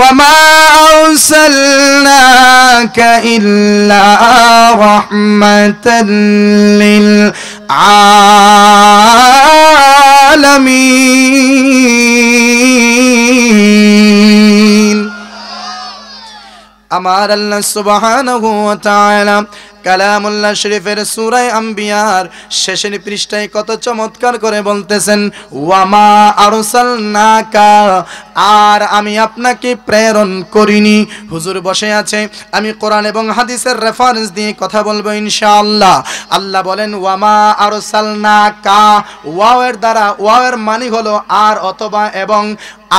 وما أرسلناك إلا رحمة للعالمين. أمر الله سبحانه وتعالى कलामुल्लाह शरीफेर सूरा अम्बियार शेषेर पृष्ठाय कत चमत्कार करे बोलतेছেন ওয়াमा আরসালনাকা আর আমি আপনাকে প্রেরণ করিনি। হুজুর বসে আছে, আমি কোরআন এবং হাদিসের রেফারেন্স দিয়ে কথা বলবো ইনশাআল্লাহ। আল্লাহ বলেন ওয়ামা আরসালনাকা, ওয়াওয়ের দ্বারা ওয়াওয়ের মানে হলো আর অথবা এবং,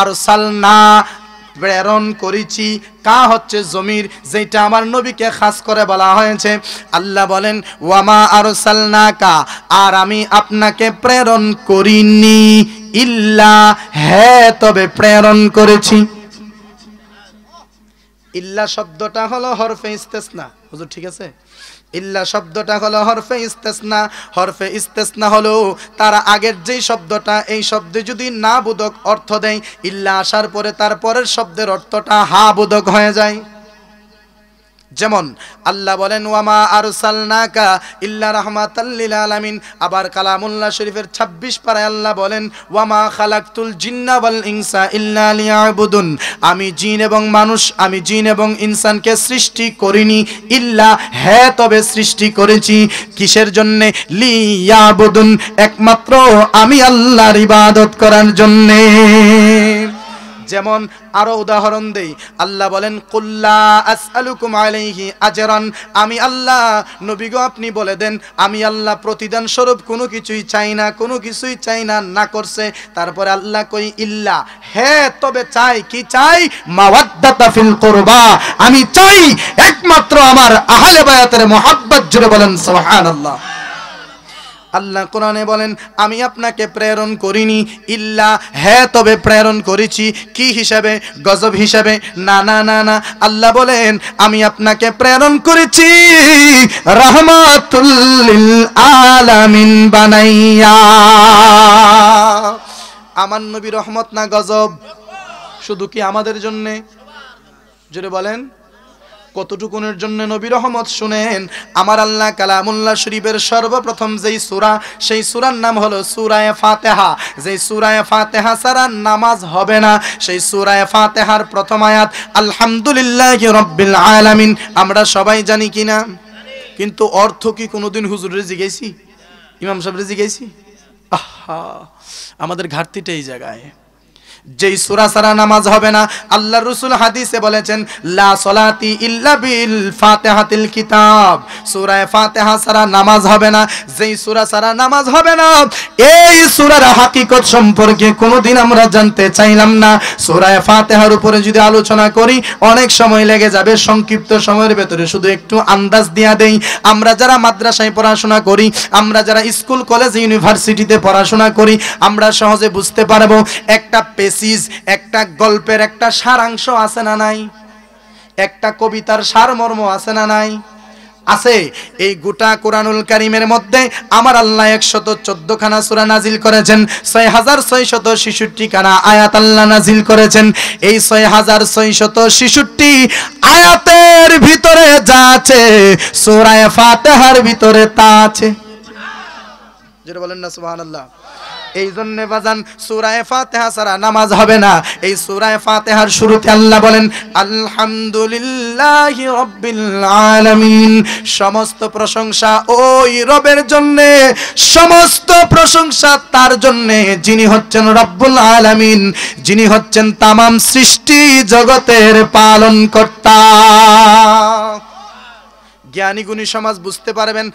আরসালনা প্রেরণ করেছি, কা হচ্ছে জমির যেটা আমার নবীকে খাস করে বলা হয়েছে। আল্লাহ বলেন ওয়ামা আরসালনাকা আর আমি আপনাকে প্রেরণ করিনি, ইল্লা হ্যাঁ তবে প্রেরণ করেছি। ইল্লা শব্দটা হলো হরফে ইস্তেসনা। হুজুর ঠিক আছে, ইল্লা শব্দটা হলো হরফে ইস্তেসনা। হরফে ইস্তেসনা হলো তার আগের যেই শব্দটা, এই শব্দে যদি না বোধক অর্থ দেয়, ইল্লা আসার পরে তারপরের শব্দের অর্থটা হা বোধক হয়ে যায়। যেমন আল্লাহ বলেন ওয়ামা আরসালনাকা ইল্লা রাহমাতাল লিল আলামিন। আবার কালামুল্লাহ শরীফের ২৬ পারায় আল্লাহ বলেন ওয়ামা খালাকতুল জিন্না ওয়াল ইনসা ইল্লা লিয়াবুদুন, আমি জিন এবং ইনসানকে সৃষ্টি করিনি ইল্লা হ্যাঁ তবে সৃষ্টি করেছি। কিসের জন্যে? লিয়াবুদুন, একমাত্র আমি আল্লাহর ইবাদত করার জন্যে। যেমন আরো উদাহরণ দেই, আল্লাহ বলেন কুল্লা আসআলুকুম আলাইহি আজরান, আমি আল্লাহ নবীগো আপনি বলে দেন আমি আল্লাহ প্রতিদান স্বরূপ কোনো কিছুই চাই না, কোনো কিছুই চাই না না করছে। তারপরে আল্লাহ কই ইল্লা হ্যাঁ তবে চাই, কি চাই? মাওয়াদ্দাতা ফিল কুরবা, আমি চাই একমাত্র আমার আহলে বায়াতের মুহাব্বত। জুড়ে বলেন সুবহানাল্লাহ। আল্লাহ কোরআনে বলেন আমি আপনাকে প্রেরণ করিনি, ইল্লা হ্যাঁ তবে প্রেরণ করেছি। কি হিসাবে? গজব হিসাবে? না না না না, আল্লাহ বলেন আমি আপনাকে প্রেরণ করেছি রাহমাতুল লিল আলামিন বানাইয়া। আমার নবী রহমত না গজব? শুধু কি আমাদের জন্যে? জোরে বলেন কতটুকুনের জন্য নবী রহমত? শুনেন, আমার আল্লাহ কালামুল্লাহ শরীফের সর্বপ্রথম যেই সূরা, সেই সূরার নাম হলো সূরায়ে ফাতিহা। যেই সূরায়ে ফাতিহা ছাড়া নামাজ হবে না, সেই সূরায়ে ফাতিহার প্রথম আয়াত আলহামদুলিল্লাহি রাব্বিল আলামিন, আমরা সবাই জানি কিনা? কিন্তু অর্থ কি কোনোদিন হুজুরে জিজ্ঞেসি, ইমাম সাহেবরে জিজ্ঞেসি? আহা, আমাদের ঘাটতিটা এই জায়গায়, যেই সূরা ছাড়া নামাজ হবে না। আল্লাহর রাসূল হাদিসে বলেছেন লা সলাতি ইল্লা বিল ফাতিহাতিল কিতাব, সূরা ফাতিহা ছাড়া নামাজ হবে না। যেই সূরা ছাড়া নামাজ হবে না, এই সূরার হাকিকত সম্পর্কে কোনোদিন আমরা জানতে চাইলাম না। সূরা ফাতিহার উপরে যদি আলোচনা করি অনেক সময় লেগে যাবে, সংক্ষিপ্ত সময়ের ভেতরে শুধু একটু আন্দাজ দিয়া দেই। আমরা যারা মাদ্রাসায় পড়াশোনা করি, আমরা যারা স্কুল কলেজ ইউনিভার্সিটিতে পড়াশোনা করি, আমরা সহজে বুঝতে পারবো একটা একটা গল্পের একটা সারাংশ আছে না নাই, একটা কবিতার সারমর্ম আছে না নাই? আছে। এই গোটা কোরআনুল কারীমের মধ্যে আমার আল্লাহ ১১৪ খানা সূরা নাজিল করেছেন, ৬৬৬৬ খানা আয়াত আল্লাহ নাজিল করেছেন। এই ৬৬৬৬ আয়াতের ভিতরে যা আছে সূরা ফাতিহার ভিতরে তা আছে। যেটা বলেন না সুবহানাল্লাহ। এই জন্য বাজান সূরা ফাতিহা ছাড়া নামাজ হবে না। এই সূরা ফাতিহার শুরুতে আল্লাহ বলেন আলহামদুলিল্লাহি রাব্বিল আলামিন, সমস্ত প্রশংসা ওই রবের জন্য, সমস্ত প্রশংসা তার জন্য যিনি হচ্ছেন রব্বুল আলামিন, যিনি হচ্ছেন তামাম সৃষ্টি জগতের পালনকর্তা। জ্ঞানী গুণী সমাজ বুঝতে পারবেন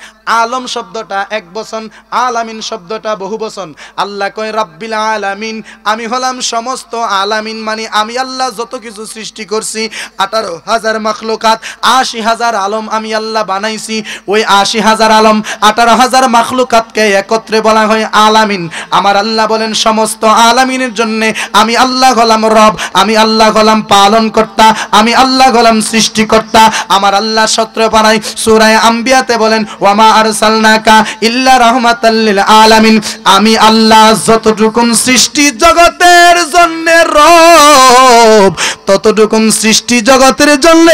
আলম শব্দটা একবচন, আলামিন শব্দটা বহুবচন। আল্লাহ কয় রব্বিল আলামিন, আমি হলাম সমস্ত আলামিন, মানে আমি আল্লাহ যত কিছু সৃষ্টি করছি, ১৮,০০০ মাখলুকাত, ৮০,০০০ আলম আমি আল্লাহ বানাইছি। ওই ৮০,০০০ আলম, ১৮,০০০ মাখলুকাতকে একত্রে বলা হয় আলামিন। আমার আল্লাহ বলেন সমস্ত আলামিনের জন্যে আমি আল্লাহ হলাম রব, আমি আল্লাহ হলাম পালনকর্তা, আমি আল্লাহ হলাম সৃষ্টিকর্তা। আমার আল্লাহ সত্রে বানাই সূরা আম্বিয়াতে বলেন ওয়ামা আরসালনাকা ইল্লা রাহমাতাল লিল আলামিন, আমি আল্লাহ যতটুকুন সৃষ্টি জগতের জন্য রব, ততটুকুন সৃষ্টি জগতের জন্য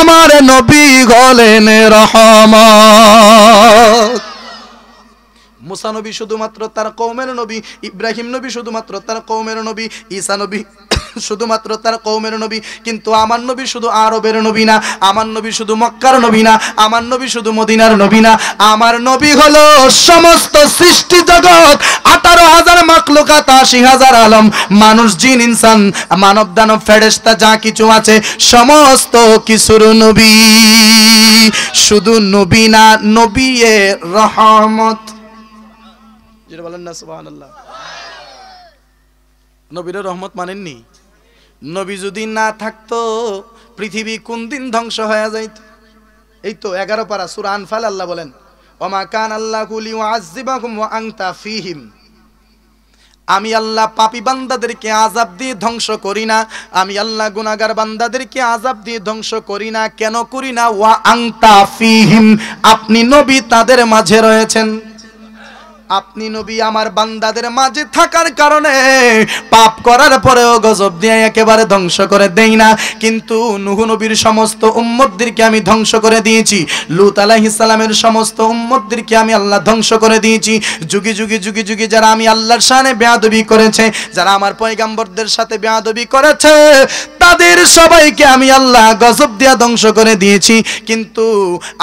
আমার নবী হলেন রহমত। মুসা নবী শুধুমাত্র তার কওমের নবী, ইব্রাহিম নবী শুধুমাত্র তার কওমের নবী, ঈসা নবী শুধুমাত্র তার কওমের নবী, কিন্তু আমার নবী শুধু আরবের নবী না, আমার নবী শুধু মক্কার নবী না, আমার নবী শুধু মদিনার নবী না, আমার নবী হলো সমস্ত সৃষ্টি জগৎ ১৮,০০০ মাখলুকাত, ৮০,০০০ আলম, মানুষ, জিন, ইনসান, মানব, দানব, ফেরেশতা যা কিছু আছে সমস্ত কিছুর নবী। শুধু নবী না, নবী এ রহমত। যেটা বলেন না সুবহানাল্লাহ। নবীর রহমত মানেননি? নবী যদি না থাকতো পৃথিবী কোন দিন ধ্বংস হয়ে যাইত। এই তো 11 পারা সূরা আনফাল আল্লাহ বলেন, ওমা কান আল্লাহু লিউআযিবাহুম ওয়া আনতা ফীহিম, আমি আল্লাহ পাপী বান্দাদেরকে আযাব দিয়ে ধ্বংস করি না, আমি আল্লাহ গুনাহগার বান্দাদেরকে আযাব দিয়ে ধ্বংস করি না। কেন করি না? ওয়া আনতা ফীহিম, আপনি নবী তাদের মাঝে রয়েছেন। আপনি নবী আমার বান্দাদের মাঝে থাকার কারণে পাপ করার পরেও গজব দিয়ে একেবারে ধ্বংস করে দেই না, কিন্তু নূহ নবীর সমস্ত উম্মতদেরকে আমি ধ্বংস করে দিয়েছি, লূত আলাইহিস সালামের সমস্ত উম্মতদেরকে আমি আল্লাহ ধ্বংস করে দিয়েছি। যুগে যুগে যুগে যুগে যারা আমি আল্লাহর শানে বেয়াদবি করেছে, যারা আমার পয়গাম্বরদের সাথে বেয়াদবি করেছে, তাদের সবাইকে আমি আল্লাহ গজব দিয়ে ধ্বংস করে দিয়েছি। কিন্তু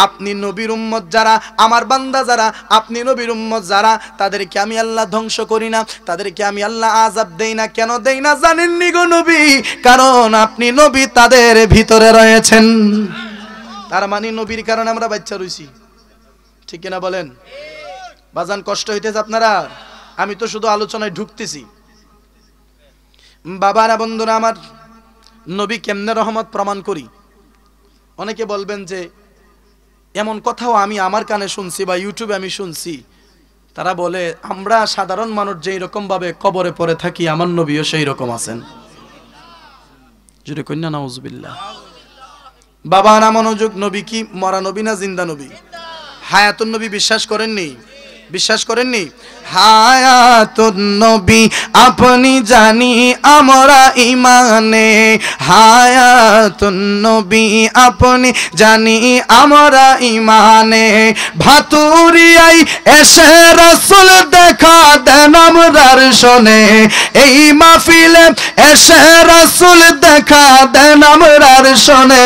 আপনি নবীর উম্মত যারা, আমার বান্দা যারা, আপনি নবীর উম্মত যারা, তাদেরকে আমি আল্লাহ ধ্বংস করি না, তাদেরকে আমি আল্লাহ আযাব দেই না। কেন দেই না জানেননি গো নবী? কারণ আপনি নবী তাদের ভিতরে রয়েছেন। তার মানে নবীর কারণে আমরা বাচ্চা রইছি, ঠিক কিনা বলেন? বাজান কষ্ট হইতেছে আপনারা, আমি তো শুধু আলোচনায় ঢুকতেছি। বাবারা, বন্ধুরা আমার, নবী কেমনে রহমত প্রমাণ করি? অনেকে বলবেন যে এমন কথাও আমি আমার কানে শুনছি বা ইউটিউবে আমি শুনছি, তারা বলে আমরা সাধারণ মানুষ যেই রকম ভাবে কবরে পড়ে থাকি আমার নবীও সেই রকম আছেন। জোরে কইনা নাউজুবিল্লাহ। বাবা না, মনোযোগ, নবী কি মরা নবী না জিন্দা নবী? হায়াতুন নবী বিশ্বাস করেননি? বিশ্বাস করেননি? হায়াতুন নবী আপনি জানি আমরা ইমানে, হায়াতুন নবী আপনি জানি আমরা ইমানে, ভাতুরিয়াই এসে রাসূল দেখা দেন আমরার শোনে, এই মাহফিলে এসে রাসূল দেখা দেন আমরার শোনে,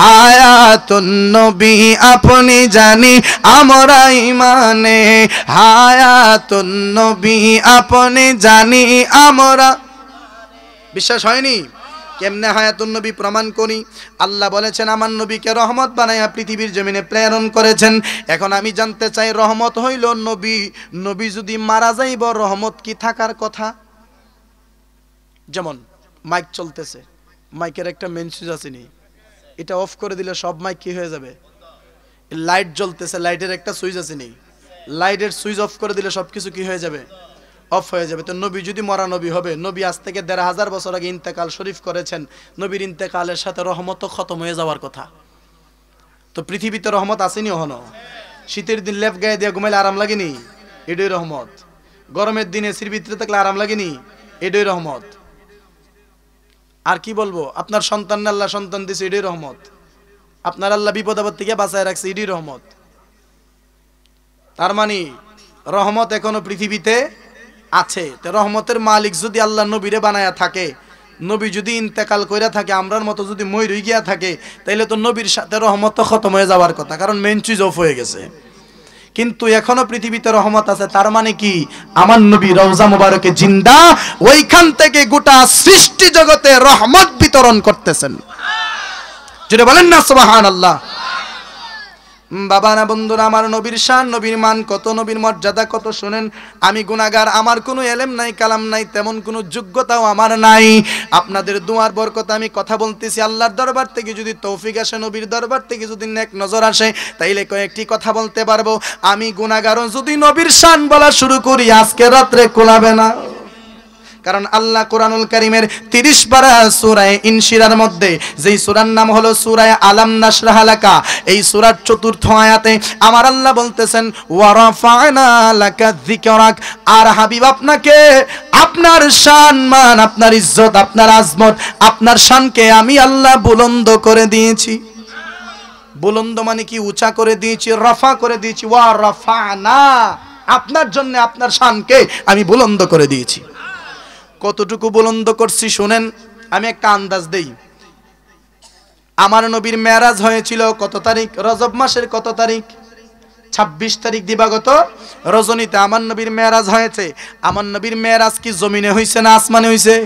হায়াতুন নবী আপনি জানি আমরা ইমানে, হায়াতুন নবী আপনি জানি আমরা। বিশ্বাস হয়নি? কেমনে হায়াতুন নবী প্রমাণ করি? আল্লাহ বলেছেন আমার নবীকে রহমত বানায়া পৃথিবীর জমিনে প্রেরণ করেছেন। এখন আমি জানতে চাই রহমত হইল নবী, নবী যদি মারা যাইব রহমত কি থাকার কথা? যেমন মাইক চলতেছে, মাইকের একটা মেন সুইচ আসেনি, এটা অফ করে দিলে সব মাইক কি হয়ে যাবে? লাইট জ্বলতেছে, লাইটের একটা সুইচ আসেনি, লাইটের সুইচ অফ করে দিলে সবকিছু কি হয়ে যাবে? অফ হয়ে যাবে। তো নবী যদি মরা নবী হবে, নবী আজ থেকে ১,৫০০ বছর আগে ইন্তেকাল শরীফ করেছেন, নবীর ইন্তেকালের সাথে রহমত খতম হয়ে যাওয়ার কথা। তো পৃথিবীতে রহমত আসেনি? হন শীতের দিন লেপ গায়ে দিয়ে ঘুমাইলে আরাম লাগেনি? এটাই রহমত। গরমের দিনে এসির ভিতরে থাকলে আরাম লাগেনি? এটাই রহমত। আর কি বলবো, আপনার সন্তান আল্লাহ সন্তান দিয়েছে, এটাই রহমত। আপনার আল্লাহ বিপদ আপদ থেকে বাঁচায় রাখছে, এটাই রহমত। তার মানে রহমত এখনো পৃথিবীতে আছে। তো রহমতের মালিক যদি আল্লাহ নবীরে বানায়া থাকে, নবী যদি ইন্তেকাল কইরা থাকে, আমরার মতো যদি মইরই গিয়া থাকে, তাইলে তো নবীর সাথে রহমত খতম হয়ে যাওয়ার কথা, কারণ মেন সুইচ অফ হয়ে গেছে। কিন্তু এখনো পৃথিবীতে রহমত আছে। তার মানে কি? আমার নবী রওজা মোবারকে জিন্দা, ওইখান থেকে গোটা সৃষ্টি জগতে রহমত বিতরণ করতেছেন। যেটা বলেন না সুবহানাল্লাহ। বাবা না, বন্ধুরা আমার, নবীর শান, নবীর মান কত, নবীর মর্যাদা কত। শুনেন, আমি গুনাহগার, আমার কোনো এলেম নাই, কালাম নাই, তেমন কোনো যোগ্যতাও আমার নাই। আপনাদের দুয়ার বরকতে আমি কথা বলতেছি। আল্লাহর দরবার থেকে যদি তৌফিক আসে, নবীর দরবার থেকে যদি নেক নজর আসে, তাইলে কয়েকটি কথা বলতে পারবো। আমি গুনাহগারও যদি নবীর শান বলা শুরু করি আজকে রাত্রে কোলাবে না, कारण अल्लाह कुरानुल करीमेर 30 पारा सूराए इनशिरार मध्य जे सूरार नाम हलो सूराए आलम नाशराह लाका एई सूरार चतुर्थ आयाते आमार अल्लाह बोलतेछेन वा रफाना लाका जिकराक आर हबीब आपनाके आपनार शान मान आपनार इज्जत आपनार आजमत आपनार शानके आमी अल्लाह बुलंद करे दिएछि बुलंद माने कि ऊंचा करे दिएछि रफा करे दिएछि वा रफाना आपनार जन्य आपनार शानके आमी बुलंद करे दिएछि কতটুকু বুলন্দ করছি শুনেন আমি একটা আন্দাজ দেই আমার নবীর মেরাজ হয়েছিল কত তারিখ রজব মাসের কত তারিখ ২৬ তারিখ দিবাগত রজনীতে আমার নবীর মেরাজ হয়েছে আমার নবীর মেরাজ কি জমিনে হইছে না আসমানে হইছে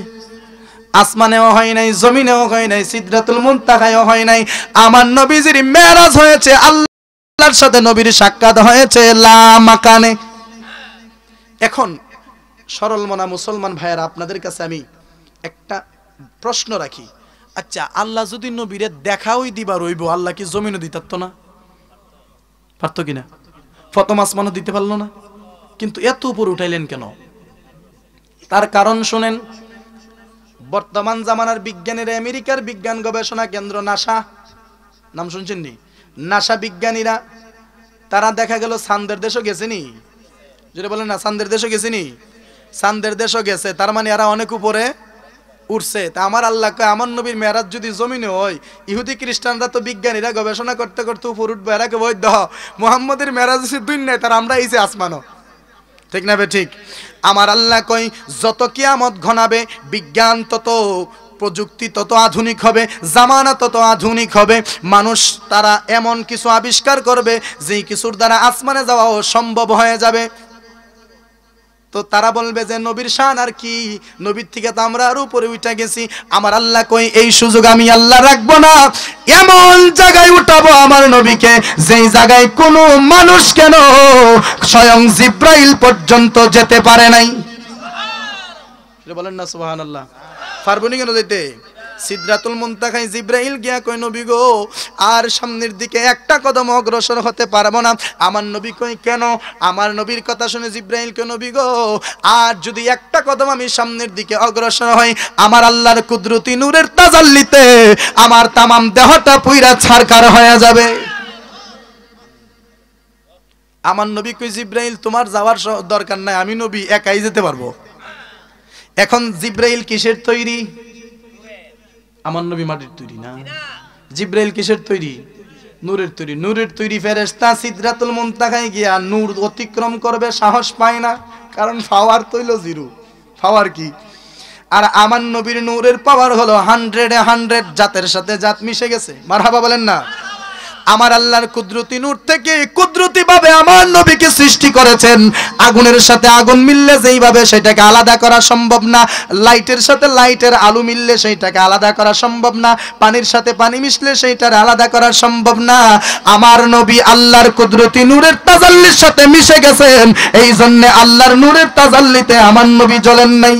আসমানেও হয় নাই জমিনেও হয় নাই সিদরাতুল মুনতাহায়ও হয় নাই আমার নবীজির মেরাজ হয়েছে আল্লাহর সাথে নবীর সাক্ষাৎ হয়েছে লা মাকানে এখন सरल मना मुसलमान भाईरा आपनादेर काछे आमी एकटा प्रश्न राखी अच्छा आल्लाह जोदि नबीरे देखाओई दिबा रइबो आल्लाह कि जमीनও दितो ना পারতো কিনা প্রথম আসমানও দিতে পারলো না কিন্তু এত উপর উঠাইলেন কেন তার কারণ শুনেন বর্তমান জামানার বিজ্ঞানীরা আমেরিকার বিজ্ঞান গবেষণা কেন্দ্র নাসা নাম শুনছেন নি নাসা বিজ্ঞানীরা তারা দেখা গেল চাঁদের দেশে গেছে নি যেটা বলেন না চাঁদের দেশে গেছে নি चांदेर देशो गेछे तार माने एरा अनेक उपरे उठछे ता आमार आल्लाह कय आमार नबीर मेराज जोदि जमिने हय इहुदी ख्रिस्टानरा तो बिज्ञानीरा गवेषणा करते करते उपरे उठबे एरा के बय द मुहम्मदेर मेराज आछे दुनियाय तार आमरा एई जे आसमानो ठीक ना बे ठीक आमार आल्लाह कय जत कियामत घनाबे विज्ञान तत प्रजुक्ति तत आधुनिक हबे जमाना तत आधुनिक हबे मानुष तारा एमन किछु आविष्कार करबे जेई किछुर द्वारा आसमाने जाओया सम्भव हये जाबे तो तारा बोलबे जे नबीर शान आर कि नबीर थेके तो आमरा आरो उपरे उठा गेছি आमार आल्लाह কই এই সুযোগ আমি আল্লাহ রাখব না এমন জায়গায় উঠাবো আমার নবীকে যেই জায়গায় কোনো মানুষ কেন স্বয়ং জিব্রাইল পর্যন্ত যেতে পারে নাই সুবহানাল্লাহ এটা বলেন না সুবহানাল্লাহ পারবনি কেন যেতে সিদরাতুল মুনতাহায় জিব্রাইল গিয়া কই নবী গো আর সামনের দিকে একটা কদম অগ্রসর হতে পারবো না আমার নবী কই কেন আমার নবীর কথা শুনে জিব্রাইল কই নবী গো আর যদি একটা কদম আমি সামনের দিকে অগ্রসর হই আমার আল্লাহর কুদরতি নূরের তাজাল্লিতে আমার तमाम দেহটা পুইরা ছারখার হয়ে যাবে আমার নবী কই জিব্রাইল তোমার যাওয়ার দরকার নাই আমি নবী একাই যেতে পারবো এখন জিব্রাইল কিসের তৈরি আমার নবী মাটির তৈরি না জিব্রাইল কিসের তৈরি নূরের তৈরি নূরের তৈরি ফেরেশতা সিদরাতুল মুনতাহায় গিয়া নূর অতিক্রম করবে সাহস পায় না কারণ পাওয়ার তৈলো জিরো পাওয়ার কি আর আমার নবীর নূরের পাওয়ার হলো 100 জাতের সাথে জাত মিশে গেছে মারহাবা বলেন না আমার আল্লাহর কুদরতি নূর থেকে কুদরতি ভাবে আমার নবীকে সৃষ্টি করেছেন আগুনের সাথে আগুন মিললে যেইভাবে সেটাকে আলাদা করা সম্ভব না লাইটের সাথে লাইটের আলো মিললে সেটাকে আলাদা করা সম্ভব না পানির সাথে পানি মিশলে সেটার আলাদা করা সম্ভব না আমার নবী আল্লাহর কুদরতি নূরের তাজাল্লির সাথে মিশে গেছেন এই জন্য আল্লাহর নূরের তাজাল্লিতে আমার নবী জ্বলেন নাই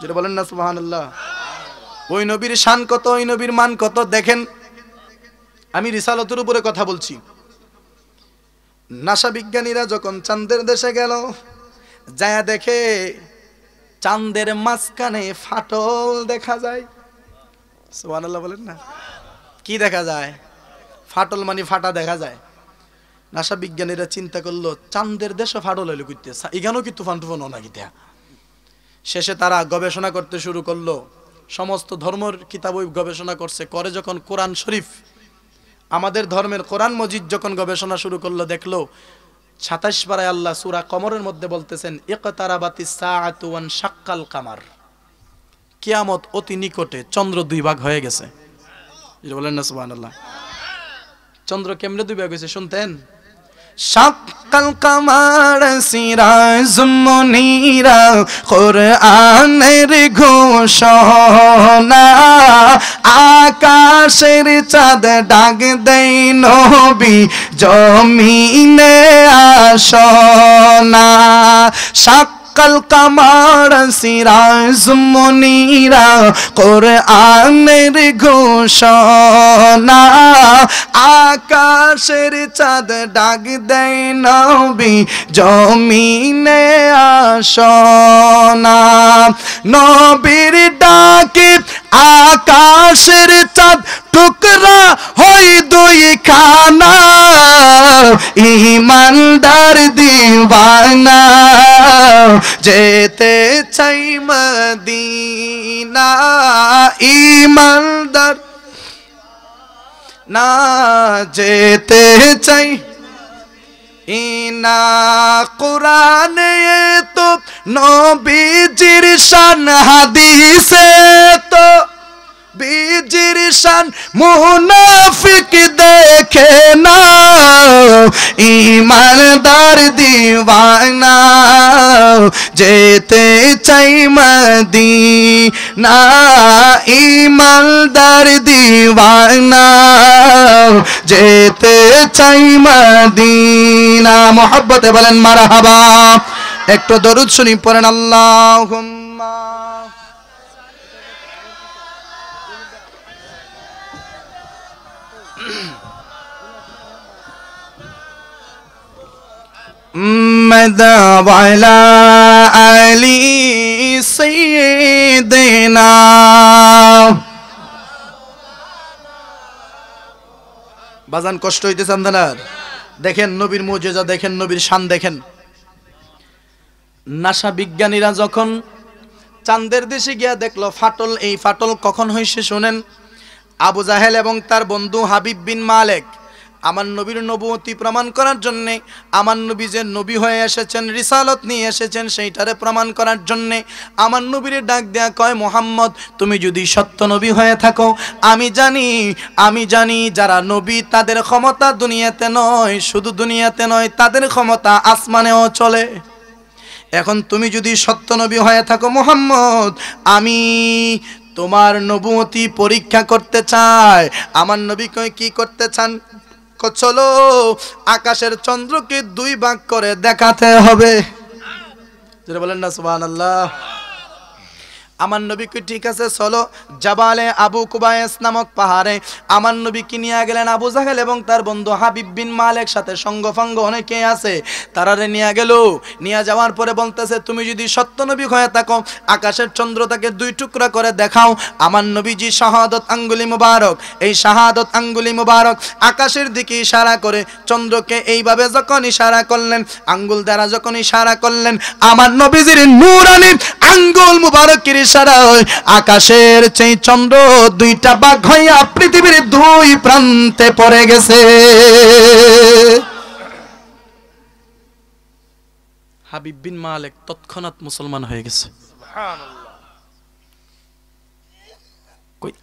যেটা বলেন না সুবহানাল্লাহ ওই নবীর শান কত ওই নবীর মান কত দেখেন আমি রিসালাতের উপরে কথা বলছি নাসা বিজ্ঞানীরা যখন চাঁদের দেশে গেল যায় দেখে চাঁদের মাঝখানে ফাটল দেখা যায় সুবহানাল্লাহ বলেন না কি দেখা যায় ফাটল মানে ফাটা দেখা যায় নাসা বিজ্ঞানীরা চিন্তা করলো চাঁদের দেশে ফাটল হলো কইতে এখানেও কি তুফান তুফান না কি তা শেষে তারা গবেষণা করতে শুরু করলো সমস্ত ধর্মের কিতাব গবেষণা করছে করে যখন কোরআন শরীফ आमादेर धर्मेर कुरान मजिद जखन गवेषणा शुरू करलो देखलो 27 पाराय आल्लाह सूरा कमरेर मध्ये बोलतेछेन इकताराबातिस साआतु वन शक्कल कमर कियामत अति निकटे चंद्र दुई भाग हये गेछे ये बोलेन ना सुबहानाल्लाह चंद्र केमने दुई भाग हयेछे शुनतेन शक्कल कमर सिराजुम मुनीरा कुरआनेर घोषणा आकाशेर चाँद डाक देई नबी जमीने आसो ना अक्ल का माड़ सिराज मुनीरा कुरआनेर घोषणा आकाशेर चाँद डाक देय नबी जमीने आसो ना। नबीर डाके आकाशेर चाँद टुकड़ा होई दुई खाना ईमानदार दीवाना जेते चाई मदीना ईमानदार ना जेते चाई इना कुरान ये तो नबीजिर शान हदीसे तो बीजिर शान मुनाफिक देखे ना ईमानदार दीवाना जेते चाई मदीना ईमानदार दीवाना जेते चाई मदीना। मोहब्बते बोलें मरहबा। एक तो दरूद सुनी पढ़ें अल्लाहुम्मा मद वाला अली सैयदना बाजान कष्ट হইতেছে আপনাদের। দেখেন নবীর মুজিজা, দেখেন নবীর শান। দেখেন নাসা বিজ্ঞানীরা যখন চাঁদের দেশে গিয়া দেখলো ফাটল, এই ফাটল কখন হইছে শুনেন। আবু জাহেল এবং তার বন্ধু হাবিব বিন মালেক আমার নবীর নবুয়তি প্রমাণ করার জন্য, আমার নবী যে নবী হয়ে এসেছেন, রিসালত নিয়ে এসেছেন, সেইটারে প্রমাণ করার জন্য আমার নবীর ডাক দেয়া কয়, মোহাম্মদ তুমি যদি সত্য নবী হয়ে থাকো, আমি জানি যারা নবী তাদের ক্ষমতা দুনিয়াতে নয়, শুধু দুনিয়াতে নয়, তাদের ক্ষমতা আসমানেও চলে। এখন তুমি যদি সত্য নবী হয়ে থাকো মোহাম্মদ, আমি তোমার নবুয়তি পরীক্ষা করতে চাই। আমার নবী কয় কি করতে চান? চলো আকাশের চন্দ্রকে দুই ভাগ করে দেখাতে হবে। যারা বলেন না সুবহানাল্লাহ। আমার নবীকে ঠিক আছে চলো। জাবালে আবু কুবায়েস নামক পাহাড়ে আমার নবীকে নিয়ে গেলেন আবু জাহেল এবং তার বন্ধু হাবিব বিন মালেক, সাথে সঙ্গফাঙ্গ অনেকে আছে, তারারে নিয়ে গেল। নিয়ে যাওয়ার পরে বলতেছে তুমি যদি সত্য নবী হয়ে থাকো আকাশের চন্দ্রটাকে দুই টুকরা করে দেখাও। আমার নবীজি শাহাদত আঙ্গুলি মুবারক, এই শাহাদত আঙ্গুলি মুবারক আকাশের দিকে ইশারা করে চন্দ্রকে এইভাবে যখন ইশারা করলেন, আঙ্গুল দ্বারা যখন ইশারা করলেন, আমার নবীজির নূরানি আঙ্গুল মুবারকের আকাশের চেয়ে চন্দ্র দুইটা ভাগ হইয়া পৃথিবীর দুই প্রান্তে পড়ে গেছে। হাবিব বিন মালেক তৎক্ষণাৎ মুসলমান হয়ে গেছে।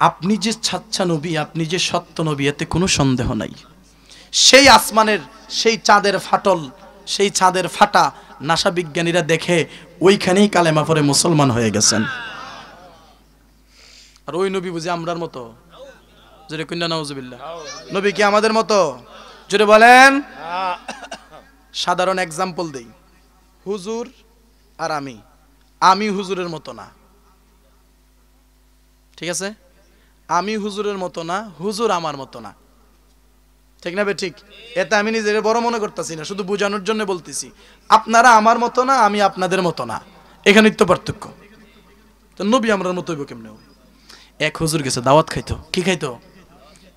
আপনি যে সাচ্চা নবী, আপনি যে সত্য নবী, এতে কোনো সন্দেহ নাই। সেই আসমানের সেই চাঁদের ফাটল, সেই চাঁদের ফাটা নাসা বিজ্ঞানীরা দেখে ওইখানেই কালেমা পড়ে মুসলমান হয়ে গেছেন। আর ওই নবী বুঝি আমরার মতো? জোরে কইনা নাউজুবিল্লাহ। নবী কি আমাদের মতো? জোরে বলেন। সাধারণ এক্সাম্পল দেই, হুজুর আর আমি হুজুরের মতো না, ঠিক আছে? আমি হুজুরের মতো না, হুজুর আমার মতো না, ঠিক না বে? ঠিক। এটা আমি নিজের বড় মনে করতেছি না, শুধু বোঝানোর জন্য বলতেছি। আপনারা আমার মতো না, আমি আপনাদের মতো না, এখানে তো পার্থক্য। তো নবী আমরার মতো হইব কেমনে? এক হুজুর গেছে দাওয়াত খাইতো, কি খাইতো?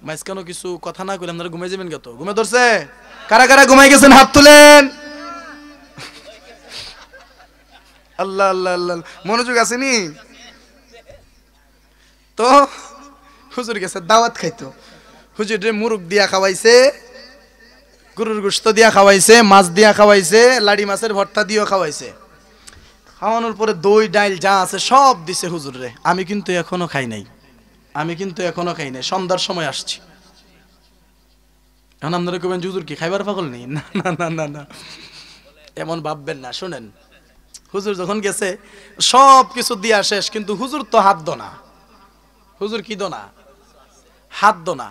মাঝখানো কিছু কথা না কইলে আপনারা ঘুমাই যাবেন। কত ঘুমে ধরছে? কারা কারা ঘুমাই গেছেন হাত তুলেন। আল্লাহ আল্লাহ আল্লাহ, মনোযোগ আসেনি তো। হুজুর গেছে দাওয়াত খাইতো, হুজুরে মুরগ দিয়া খাওয়াইছে, গরুর গোশত দিয়া খাওয়াইছে, মাছ দিয়া খাওয়াইছে, লাড়ি মাছের ভর্তা দিয়েও খাওয়াইছে। খাওয়ানোর পরে দই ডাইল যা আছে সব দিছে হুজুরে। আমি কিন্তু এখনো খাই নাই, সন্ধ্যার সময় আসছি। এখন আপনারা কবেন হুজুর কি খাইবার পাগল নেই? না না না না না, এমন ভাববেন না। শোনেন, হুজুর যখন গেছে সব কিছু দিয়া শেষ, কিন্তু হুজুর তো হাত দো না। হুজুর কি দো না? হাত দো না।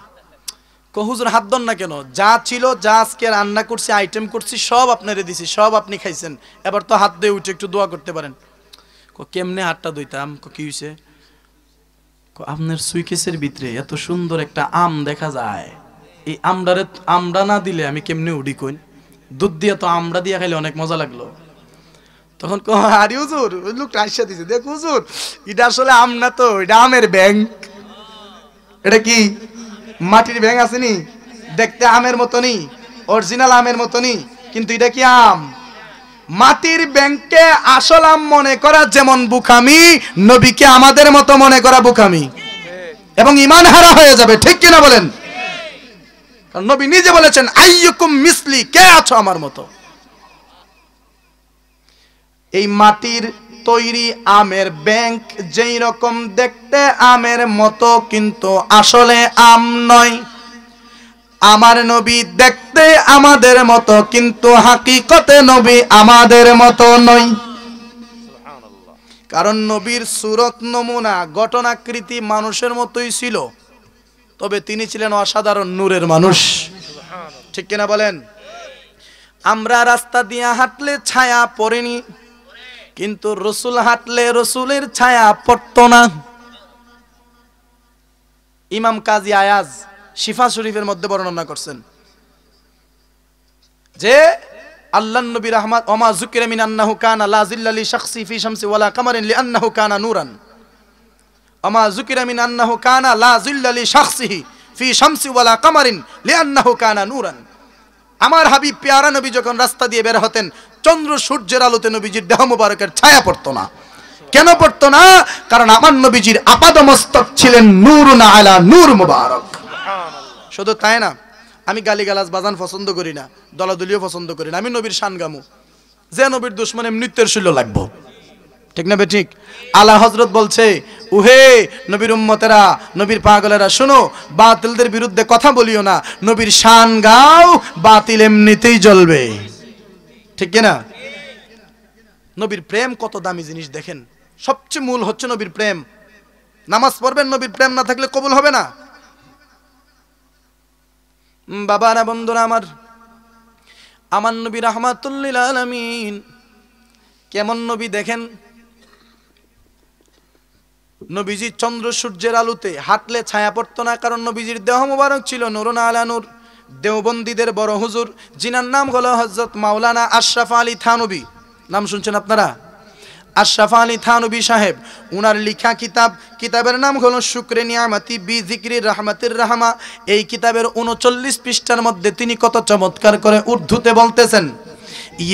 হুজুর হাত দন না কেন, যা ছিল যা আজকে রান্না করছি আইটেম করছি সব আপনারে দিছি, সব আপনি খাইছেন, এবার তো হাত দিয়ে উঠে একটু দোয়া করতে পারেন। কেমনে হাতটা ধুইতাম, কি হয়েছে, আপনার সুইকেসের ভিতরে এত সুন্দর একটা আম দেখা যায়, এই আমডারে আমড়া না দিলে আমি কেমনে উড়ি কই, দুধ দিয়ে তো আমড়া দিয়ে খাইলে অনেক মজা লাগলো। তখন আরে হুজুর ওই লোকটা আইসা দিছে, দেখ হুজুর এটা আসলে আম না তো, এটা আমের ব্যাংক, এটা কি মাটির ব্যাঙ আসেনি, দেখতে আমের মতনই, অরিজিনাল আমের মতনই, কিন্তু এটা কি আম, মাটির ব্যাংকে আসল আম মনে করা যেমন বুকামি, নবীকে আমাদের মতো মনে করা বুকামি এবং ইমান হারা হয়ে যাবে, ঠিক কিনা বলেন। কারণ নবী নিজে বলেছেন আইয়ুকুম মিসলি, কে আছো আমার মতো। এই মাটির তৈরি আমের ব্যাংক যেই রকম দেখতে আমের মতো কিন্তু আসলে আম নয়। আমার নবী দেখতে আমাদের মতো কিন্তু হাকিকতে নবী আমাদের মতো নয়, কারণ নবীর সুরত নমুনা ঘটনাকৃতি মানুষের মতোই ছিল, তবে তিনি ছিলেন অসাধারণ নূরের মানুষ, ঠিক কিনা বলেন। আমরা রাস্তা দিয়ে হাঁটলে ছায়া পড়েনি, কিন্তু রসুল হাঁটলে রসুলের ছায়া পড়ত না। ইমাম কাজী আয়াজ শিফা শরীফের মধ্যে বর্ণনা করছেন যে আল্লাহ নবী রাহমাত ওমা যুকিরা মিন আন্নাহু কানা লা যিল্লা লি শাখসি ফি শামসি ওয়ালা কামারিন লি আন্নাহু কানা নূরান, ওমা যুকিরা মিন আন্নাহু কানা লা যিল্লা লি শাখসিহি ফি শামসি ওয়ালা কামারিন লি আন্নাহু কানা নূরান। আমার হাবিব পেয়ারা নবী যখন রাস্তা দিয়ে বের হতেন চন্দ্র সূর্যের আলোতে নবীজির দেহ মুবারকের ছায়া পড়তো না। কেন পড়তো না, কারণ আমার নবীজির আপাদমস্তক ছিলেন নূরুন আলা নূর মুবারক। শুধু তাই না, আমি গালিগালাজ বাজান পছন্দ করি না, দলাদলিও পছন্দ করি না, আমি নবীর শানগামু, যে নবীর দুশ্মন এমনিতের শৈল লাগবো, ঠিক না বে ঠিক। আলা হজরত বলছে উহে নবীর উম্মতেরা, নবীর পাগলেরা শোনো, বাতিলদের বিরুদ্ধে কথা বলিও না, নবীর শান গাও, বাতিল এমনিতেই জ্বলবে, ঠিক কিনা। নবীর প্রেম কত দামি জিনিস দেখেন, সবচেয়ে মূল হচ্ছে নবীর প্রেম। নামাজ পড়বেন, নবীর প্রেম না থাকলে কবুল হবে না। বাবারা বন্ধুরা আমার, আমার নবী রাহমাতুল্লিল আলামিন কেমন নবী দেখেন, নবীজি চন্দ্র সূর্যের আলোতে হাঁটলে ছায়া পড়ত না, কারণ নবীজির দেহ মুবারক ছিল নূরুন আলা নূর। দেওবন্দীদের বড় হুজুর যিনার নাম হলো হযরত মাওলানা আশরাফ আলী থানভী, নাম শুনছেন আপনারা, আশরাফ আলী থানভী সাহেব, উনার লেখা কিতাবের নাম হলো শুকরে নিয়ামতি বি যিকরি রাহমাতির রাহমা। এই কিতাবের ৩৯ পৃষ্ঠার মধ্যে তিনি কত চমৎকার করে উর্দুতে বলতেছেন,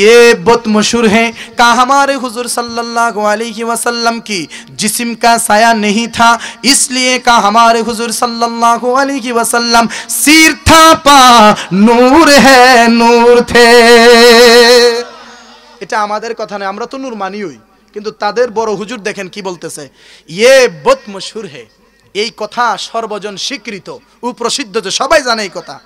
ये बहुत मशहूर है का हमारे हुजूर सल्लल्लाहु अलैहि वसल्लम की जिस्म का साया नहीं था, इसलिए का हमारे हुजूर सल्लल्लाहु अलैहि वसल्लम सिर था पा नूर है नूर थे। এটা আমাদের কথা নয়, আমরা তো নূর মানি হই, কিন্তু তাদের বড় হুজুর দেখেন কি বলতেছে, ये बहुत मशहूर है, এই কথা সর্বজন স্বীকৃত ও প্রসিদ্ধ, যে সবাই জানে এই কথা।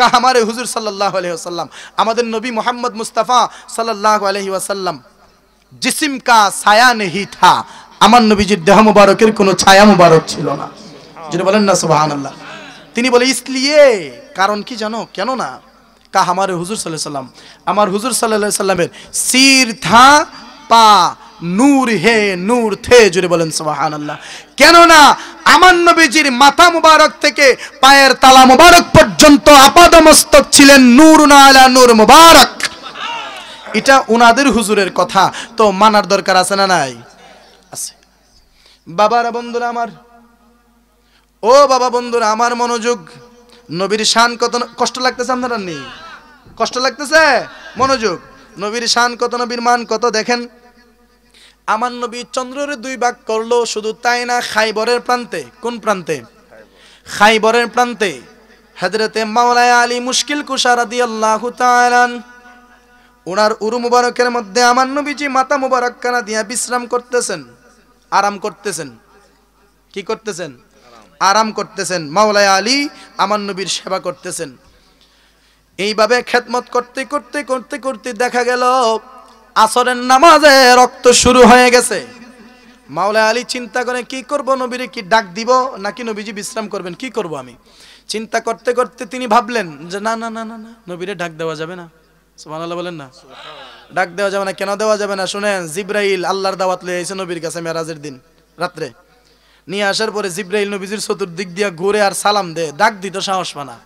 কা আমারে হুজুর সাল্লাল্লাহু আলাইহি ওয়াসাল্লাম, আমাদের নবী মুহাম্মদ মুস্তাফা সাল্লাল্লাহু আলাইহি ওয়াসাল্লাম জিসম কা ছায়া নেহি থা, আমার নবীজির দেহ মুবারকের কোনো ছায়া মুবারক ছিল না, যেটা বলেন না সুবহানাল্লাহ। তিনি বলে ইসলিয়ে, কারণ কি জানো, কেন না, কা আমারে হুজুর সাল্লাল্লাহু আলাইহি ওয়াসাল্লাম, আমার হুজুর সাল্লাল্লাহু আলাইহি ওয়াসাল্লামের সির থা পা নূর হে নূর থে, জুড়ে বলেন সুবহানাল্লাহ। কেননা আমার নবীজির মাথা মুবারক থেকে পায়ের তালা মুবারক পর্যন্ত আপাদমস্তক ছিলেন নূরুন আলা নূর মুবারক। এটা উনাদের হুজুরের কথা, তো মানার দরকার আছে না নাই, আছে। বাবারা বন্ধুরা আমার, ও বাবা বন্ধুরা আমার মনোযোগ, নবীর শান কত, কষ্ট লাগতেছে আপনারা, নেই কষ্ট লাগতেছে, মনোযোগ, নবীর শান কত, নবীর মান কত দেখেন। আমার নবী চন্দ্রের দুই ভাগ করলো, শুধু তাই না, খাইবরের প্রান্তে, কোন প্রান্তে, খাইবরের প্রান্তে হযরতে মাওলানা আলী মুশকিল কুশা রাদিয়াল্লাহু তাআলা ওনার উরু মুবারকের মধ্যে আমার নবীজি মাথা মুবারক কানা দিয়া বিশ্রাম করতেছেন, আরাম করতেছেন, কি করতেছেন, আরাম করতেছেন। মাওলানা আলী আমার নবীর সেবা করতেছেন, এইভাবে খেদমত করতে করতে করতে করতে দেখা গেল আসরের নামাজে রক্ত শুরু হয়ে গেছে। মাওলা আলী চিন্তা করেন কি করব, নবীর কি ডাক দিব নাকি নবীজি বিশ্রাম করবেন, কি করব আমি। চিন্তা করতে করতে তিনি ভাবলেন যে না না না না নবীরে ডাক দেওয়া যাবে না। সুবহানাল্লাহ বলেন না, ডাক দেওয়া যাবে না। কেন দেওয়া যাবে না? শুনেন, জিব্রাইল আল্লাহর দাওয়াত লয়ে এসে নবীর কাছে মেরাজের দিন রাতে নিয়ে আসার পরে জিব্রাইল নবীজির চতুর্দিক দিয়া ঘুরে আর সালাম দেয়, ডাক দিত সাহস পানা।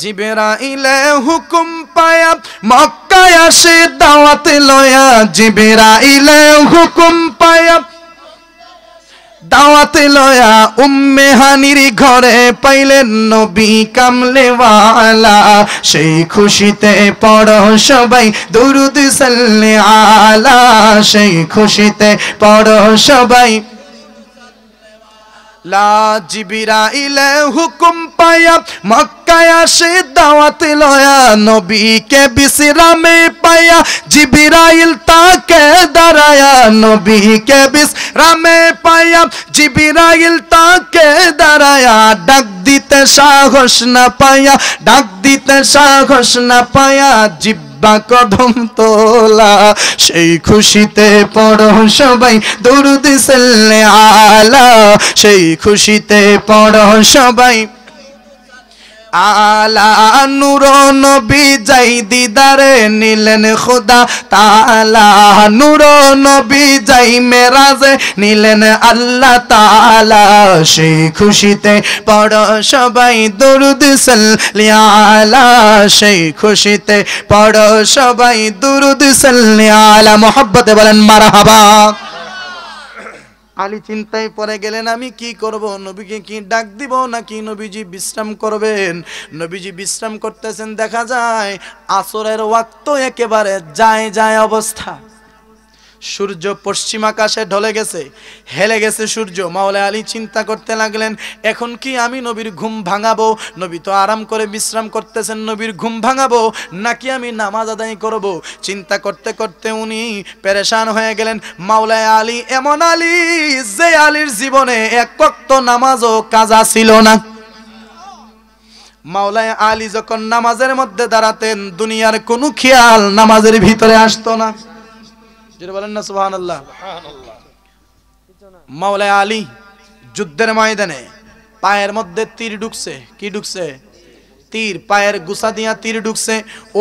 জিবরাইলে হুকুম পায়া মক্কায় আসে দাওয়াত লয়া, জিবরাইলে হুকুম পায়া দাওয়াত লয়া উম্মে হানির ঘরে পাইলেন নবী কামলেওয়ালা। সেই খুশিতে পড়ো সবাই দুরুদ সাল্লি আলা, সেই খুশিতে পড়ো সবাই লা। জিবরাইলে হুকুম পায়া মক্কায় আসে দাওয়াত লয়া, নবীকে বিশ্রামে পায়া জিবরাইল তাকে দাঁড়ায়া, নবীকে বিশ্রামে পায়া জিবরাইল তাকে দাঁড়ায়া। ডাক দিতে সাহস না পায়া, ডাক দিতে সাহস না পায়া জিব্বা কদম তোলা। সেই খুশিতে পড়ো সবাই দরুদ সাল্লি আলা, সেই খুশিতে পড়ো সবাই আলা। নূর নবী যাই দিদারে নিলেন খোদা তাআলা, নূর নবী যাই মেরাজে নিলেন আল্লাহ তাআলা। সেই খুশিতে পড়ো সবাই দরুদ সাল্লি আলা, সেই খুশিতে পড়ো সবাই দরুদ সাল্লি আলা। মোহাব্বতে বলেন মারহাবা। আলী চিন্তায় পরে গেলেন আমি কি করব, নবীকে কি ডাক দিব নাকি নবীজি বিশ্রাম করবেন। নবীজি বিশ্রাম করতেছেন, দেখা যায় আসরের ওয়াক্ত একেবারে যায় যায় অবস্থা, সূর্য পশ্চিম আকাশে ঢলে গেছে, হেলে গেছে সূর্য। মাওলা আলী চিন্তা করতে লাগলেন এখন কি আমি নবীর ঘুম ভাঙাবো, নবী তো আরাম করে বিশ্রাম করতেছেন, নবীর ঘুম ভাঙাবো নাকি আমি নামাজ আদায় করব। চিন্তা করতে করতে উনি পেরেশান হয়ে গেলেন। মাওলা আলী এমন আলী যে আলীর জীবনে এক ওয়াক্ত নামাজও কাজা ছিল না। মাওলা আলী যখন নামাজের মধ্যে দাঁড়াতেন দুনিয়ার কোনো খেয়াল নামাজের ভিতরে আসতো না। বলেন না সুবহানাল্লাহ। মাওলা আলী যুদ্ধের ময়দানে পায়ের মধ্যে তীর ঢুকছে, কি ঢুকছে তীর, পায়ের গুছা দিয়া তীর ঢুকছে,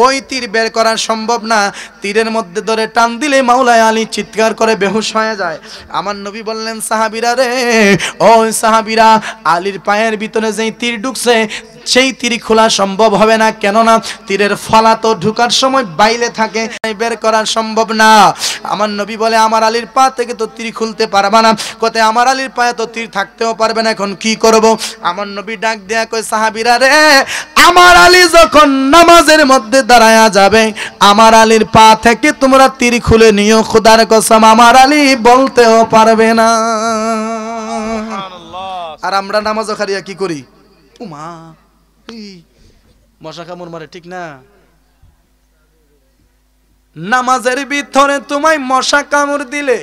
ওই তীর বের করা সম্ভব না। তীরের মধ্যে ধরে টান দিলে মাওলা আলী চিৎকার করে বেহুশ হয়ে যায়। আমার নবী বললেন সাহাবীরা রে, ও সাহাবীরা, আলীর পায়ের ভিতরে যেই তীর ঢুকছে সেই তীর খোলা সম্ভব হবে না, কেননা তীরের ফলা তো ঢুকার সময় বাইরে থাকে, বের করা সম্ভব না। আমার নবী বলে আমার আলীর পা থেকে তো তীর খুলতে পারবে না, কতে আমার আলীর পায়ে তো তীর থাকতেও পারবে না, এখন কি করব। আমার নবী ডাক দেয়া কয় সাহাবীরা রে, আমার আলী যখন নামাজের মধ্যে দাঁড়ায়া যাবে আমার আলীর পা থেকে তোমরা তীর খুলে নিও, খোদার কসম আমার আলী বলতেও পারবে না। আর আমরা নামাজও খারিয়া কি করি, উমা মশা কামড় মারে, ঠিক না? নামাজের ভিতরে তোমায় মশা কামড় দিলে,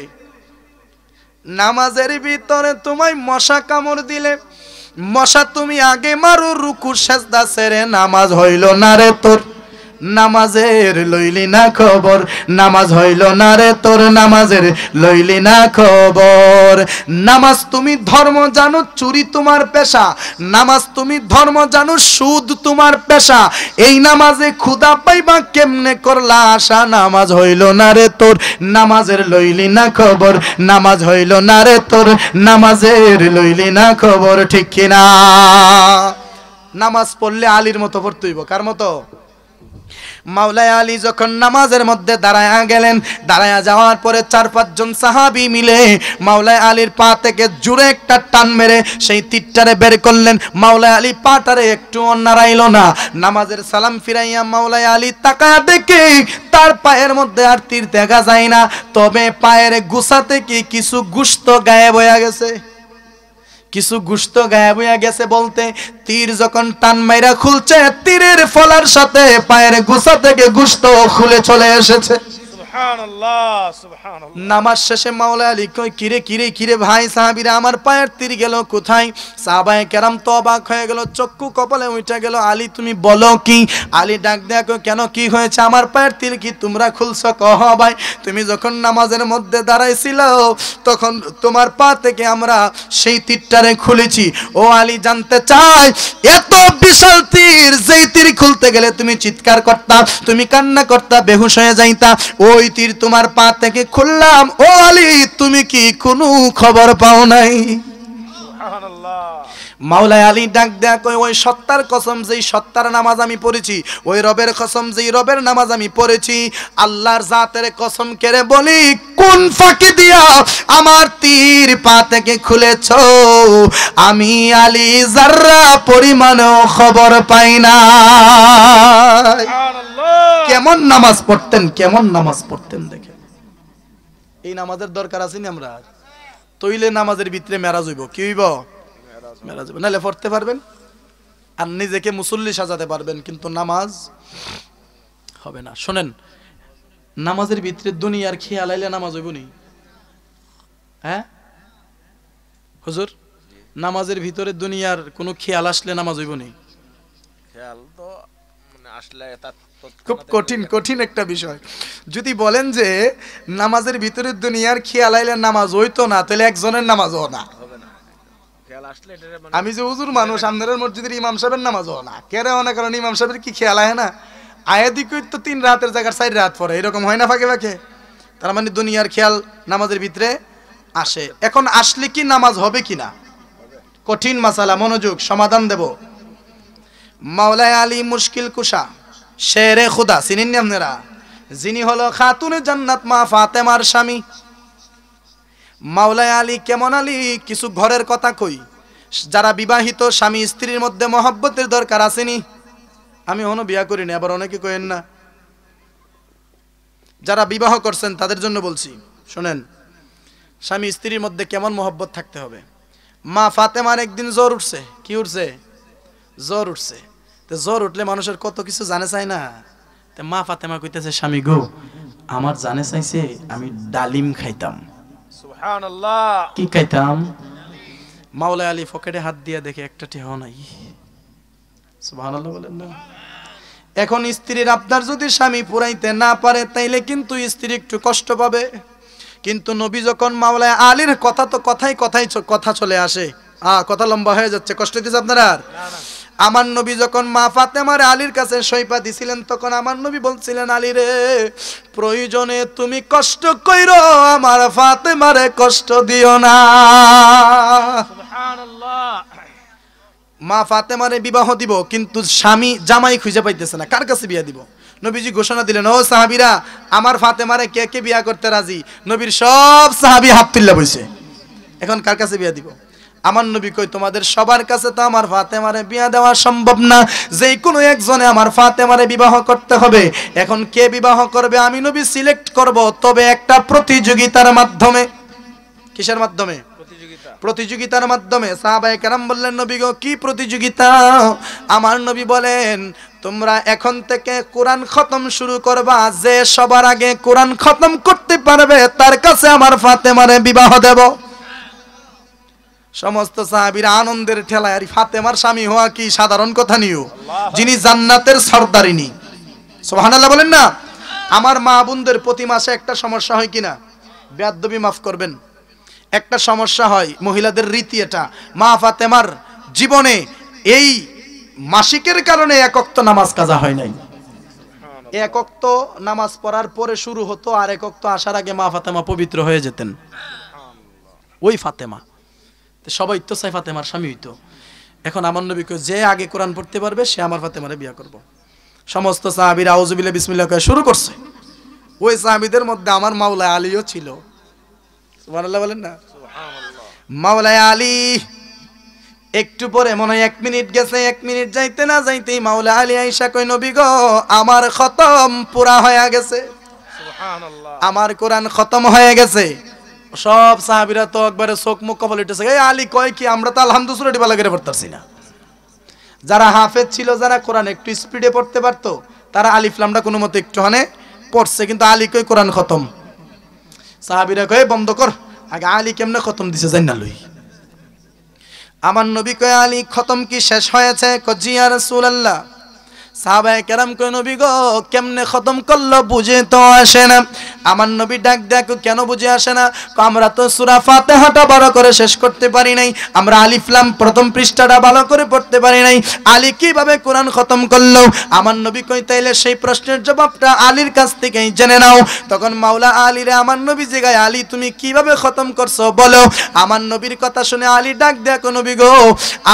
নামাজের ভিতরে তোমায় মশা কামড় দিলে, মশা তুমি আগে মারো রুকু সেজদা সেরে, নামাজ হইল না রে তোর, নামাজের লইলি না খবর, নামাজ হইল না রে তোর, নামাজের লইলি না খবর। নামাজ তুমি ধর্ম জানো, চুরি তোমার পেশা, নামাজ তুমি ধর্ম জানো, সুদ তোমার পেশা, এই নামাজে খুদা পাইবা কেমনে করলা আশা, নামাজ হইল না রে তোর, নামাজের লইলি না খবর, নামাজ হইল না রে তোর, নামাজের লইলি না খবর। ঠিক কিনা? নামাজ পড়লে আলীর মতো পড়তে হইব, কার মতো? মাওলা আলী যখন নামাজের মধ্যে দাঁড়ায়া গেলেন, দাঁড়ায়া যাওয়ার পরে চার পাঁচজন সাহাবী মিলে মাওলা আলীর পা থেকে জোরে একটা টান মেরে সেই তীরটারে বের করলেন। মাওলা আলী পাটারে একটু নাড়াইল না। নামাজের সালাম ফিরাইয়া মাওলা আলী তাকায়া দেখে তার পায়ের মধ্যে আর তীর দেখা যায় না, তবে পায়ের গুছা থেকে কিছু গোশত গায়েব হয়ে গেছে। কিছু গোশত গায়েব হয়ে গেছে বলতে তীর যখন টান মাইরা খুলছে তীরের ফলার সাথে পায়ের গোশা থেকে গোশত খুলে চলে এসেছে। নামাজ শেষে মাওলা আলী কই কিরে কিরে কিরে ভাই সাহাবীরা আমার পায়ের তীর গেল কোথায়? সাহাবায়ে কেরাম তো অবাক হয়ে গেল, চক্ষু কপালে উঠে গেল। আলী তুমি বলো কি? আলী ডাক দেয়া কই কেন কি হয়েছে? আমার পায়ের তীর কি তোমরা খুলছ? কহ ভাই, তুমি যখন নামাজের মধ্যে দাঁড়াইছিল তখন তোমার পা থেকে আমরা সেই তীরটারে খুলেছি। ও আলী জানতে চাই এত বিশাল তীর, যেই তীর খুলতে গেলে তুমি চিৎকার করতা, তুমি কান্না করতা, বেহুশ হয়ে যাইতা, ওই তীর তোমার পা থেকে খুললাম। ও আলী তুমি কি কোনো খবর পাও নাই? মাওলা আলী ডাক দেয়া কই ওই সত্তার কসম যেই সত্তার নামাজ আমি পড়েছি, ওই রবের কসম যেই রবের নামাজ আমি পড়েছি, আল্লাহর জাতের কসম করে বলি কোন ফাঁকি দিয়া আমার তীর পা থেকে খুলেছ আমি আলী যারা পরিমাণও খবর পাই না। কেমন নামাজ পড়তেন, কেমন নামাজ পড়তেন দেখেন। এই নামাজের দরকার আছে না? আমরা তৈলে নামাজের ভিতরে মেরাজ হইব, কি হইব? মেরাজ হইব। নাহলে পড়তে পারবেন আর নিজেকে মুসল্লি সাজাতে পারবেন, কিন্তু নামাজ হবে না। শোনেন, নামাজের ভিতরে দুনিয়ার খেয়াল আইলে নামাজ হইব নি? হ্যাঁ হুজুর, নামাজের ভিতরে দুনিয়ার কোনো খেয়াল আসলে নামাজ হইব নি? খেয়াল তো আসলে খুব কঠিন কঠিন একটা বিষয়। যদি বলেন যে নামাজের ভিতরে দুনিয়ার খেয়াল আইলে নামাজ হইতো না, তাহলে একজনের নামাজ হয় না। আমি যে হুজুর মানুষ, আমাদের মসজিদের ইমাম সাহেবের নামাজ হয় না। কেরে অনেক কারণে ইমাম সাহেবের কি খেয়াল আয় না? আয়াদিক তো 3 রাতের জায়গায় 4 রাত পরে, এরকম হয় না ফাঁকে ফাঁকে? তার মানে দুনিয়ার খেয়াল নামাজের ভিতরে আসে। এখন আসলে কি নামাজ হবে কিনা কঠিন মাসালা, মনোযোগ, সমাধান দেব। মাওলায় আলী মুশকিল কুশা শেরে খুদা চিনেননি আপনারা? যিনি হলো খাতুনে জান্নাত মা ফাতেমার স্বামী। মাওলায় আলী কেমন আলী? কিছু ঘরের কথা কই, যারা বিবাহিত স্বামী স্ত্রীর মধ্যে মহব্বতের দরকার আসেনি? আমি এখনো বিয়া করিনি, আবার অনেকে কয়েন না। যারা বিবাহ করছেন তাদের জন্য বলছি, শোনেন স্বামী স্ত্রীর মধ্যে কেমন মহব্বত থাকতে হবে। মা ফাতেমার একদিন জ্বর উঠছে। কি উঠছে? জ্বর উঠছে। জ্বর উঠলে মানুষের কত কিছু জানে চাই না। মা ফাতেমা কইতেছে, স্বামী গো আমার জানে চাইছে আমি ডালিম খাইতাম। সুবহানাল্লাহ, কি খাইতাম? মাওলা আলী পকেটে হাত দিয়ে দেখে একটা টিও নাই। সুবহানাল্লাহ বলেন না? এখন স্ত্রীর আপনার যদি স্বামী পুরাইতে না পারে তাইলে কিন্তু স্ত্রী একটু কষ্ট পাবে। কিন্তু নবী যখন মাওলা আলীর কথা তো কথাই কথাই কথা চলে আসে। কথা লম্বা হয়ে যাচ্ছে, কষ্ট দিচ্ছে আপনারা। আমার নবী যখন মা ফাতেমার আলীর কাছে শৈপা দিছিলেন তখন আমার নবী বলছিলেন, আলী রে প্রয়োজনে তুমি কষ্ট কইরো, আমার ফাতেমারে কষ্ট দিও না। সুবহানাল্লাহ। মা ফাতেমারে বিবাহ দিব কিন্তু স্বামী জামাই খুঁজে পাইতেছে না, কার কাছে বিয়া দিব? নবীজি ঘোষণা দিলেন, ও সাহাবীরা আমার ফাতেমারে কে কে বিয়া করতে রাজি? নবীর সব সাহাবী হাত তুললে বইছে। এখন কার কাছে বিয়া দিব? আমার নবী কই তোমাদের সবার কাছে তো আমার ফাতেমারে বিয়া দেওয়া সম্ভব না, যে কোনো একজনে আমার ফাতেমারে বিবাহ করতে হবে। এখন কে বিবাহ করবে আমি নবী সিলেক্ট করব, তবে একটা প্রতিযোগিতার মাধ্যমে। কিসের মাধ্যমে? প্রতিযোগিতার মাধ্যমে। সাহাবায়ে কেরাম বললেন, নবী গো কি প্রতিযোগিতা? আমার নবী বলেন, তোমরা এখন থেকে কোরআন খতম শুরু করবা, যে সবার আগে কোরআন খতম করতে পারবে তার কাছে আমার ফাতেমারে বিবাহ দেব। সমস্ত সাহাবীরা আনন্দের ঠেলায়, আর ফাতেমার স্বামী হওয়া কি সাধারণ কথা নিও, যিনি জান্নাতের সরদারিনী। সুবহানাল্লাহ বলেন না? আমার মা বোনদের প্রতি মাসে একটা সমস্যা হয় কিনা? বেয়াদবি মাফ করবেন, একটা সমস্যা হয় মহিলাদের, রীতি এটা। মা ফাতেমার জীবনে এই মাসিকের কারণে এক ওয়াক্ত নামাজ কাজা হয় নাই। এক ওয়াক্ত নামাজ পড়ার পরে শুরু হতো, আর এক ওয়াক্ত আসার আগে মা ফাতেমা পবিত্র হয়ে যেতেন। ওই ফাতেমা সবাই তো চাই ফাতেমার স্বামী হইতো। এখন আমার নবী কয় যে আগে কোরআন পড়তে পারবে সে আমার ফাতেমারে বিয়া করব। সমস্ত সাহাবীরা আউযুবিল্লাহ বিসমিল্লাহ কয়ে শুরু করছে। ওই সাহাবীদের মধ্যে আমার মাওলা আলীও ছিল। সুবহানাল্লাহ বলেন না? সুবহানাল্লাহ। মাওলা আলী একটু পরে, মনে হয় 1 মিনিট গেছে, 1 মিনিট যাইতে না যাইতেই মাওলা আলী আয়েশা কয়, নবী গো আমার খতম পুরা হয়ে গেছে। সুবহানাল্লাহ। আমার কোরআন খতম হয়ে গেছে। সব সাহাবীরা তো একবারে চোখ মুখ কপাল উঠেছে। এই আলী কয় কি আমরা তো আলহামদুলিল্লাহ ডিবালা করে পড়তাছি না। যারা হাফেজ ছিল, যারা কোরআন একটু স্পিডে পড়তে পারতো, তারা আলিফ লামটা কোনো মতে একটুখানে पढ़से क्योंकि आली कोई कुरान खत्म साहबीरा कहे बंद कर आगे आली केमने खत्म दिसे जान ना लई आमार नबी कहे आली खत्म की शेष होयेछे जी या रसूलुल्लाह साहबाए केराम कोई नबी गो केमने खत्म करलो बुझे तो आसे ना आमार नबी डाक देको केन बुझे आसे ना आमरा तो सूरा फातिहाटा बड़ो करे शेष करते पारी नाई आमरा आलिफ लाम प्रथम पृष्ठाटा भालो करे पढ़ते पारी नाई आली किभाबे कुरान खत्म करलो आमार नबी कई ताइले सेई प्रश्नेर जवाबटा आलिर काछ थेकेई जेने नाओ तखन माওলা आलिरे आमार नबी जिगाय आली तुमी किभाबे खत्म करছো बोलो आमार नबीर कथा शुने आली डाक देको नबी गो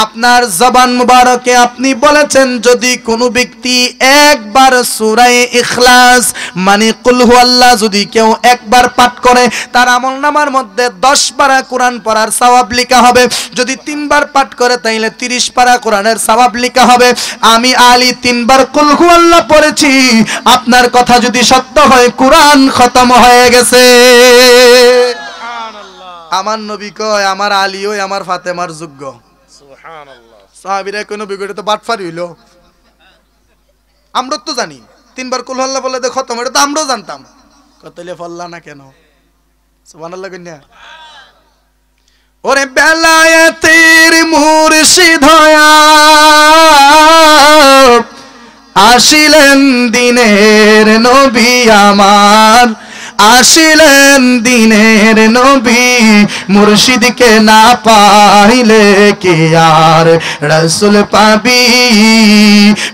आपनार जबान मुबारके आपनी बोलेछेन जदि कोनो एक बार सूराए इखलास मानी कुल हुवल्लाह जुदी क्यों एक बार पाठ करे तार आमलनामार मध्य 10 पारा कुरान पढ़ार सवाब लिखा होबे जदि 3 बार पाठ करे ताइले 30 पारा कुरानेर सवाब लिखा होबे आमी आली 3 बार कुल हुवल्लाह पढ़ेछि आपनार कथा जदि सत्य हय कुरान खत्म हये गेछे सुबहानाल्लाह आमार नबी कय आमार आली ओ आमार फातेमार योग्य सुबहानाल्लाह साहाबीरा कोन बिगड़े तो बाटफार हইলো আমরা তো জানি তিনবার কুল আল্লাহ বলে দে খতম এটা তো আমরাও জানতাম কতলে ফল্লা না কেন সুবহানাল্লাহ কন্যা সুবহানাল্লাহ ওরে বেলায়েতের মুর্শিদ হয়া আসিলেন দিনের নবী আমার আসিলেন দিনের নবী মুর্শিদকে না পাইলে কি আর রাসূল পাবি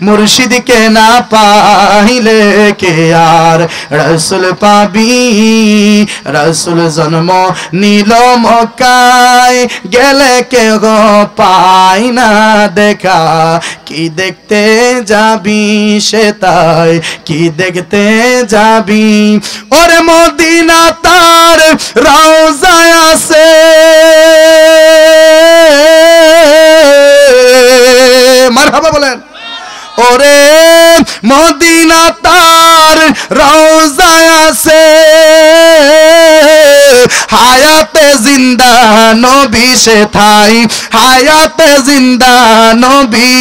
মুর্শিদকে না পাইলে কি আর রাসূল পাবি রাসূল জন্ম নীল মক্কায় গেলে কেউ পায় না দেখা কি দেখতে যাবি সে তাই কি দেখতে যাবি ওরে मदीना तार रौजा से मरहबा बोलें ओरे मदीना तार रौजा से हायाते जिंदा नबी से थाई हायाते जिंदा नबी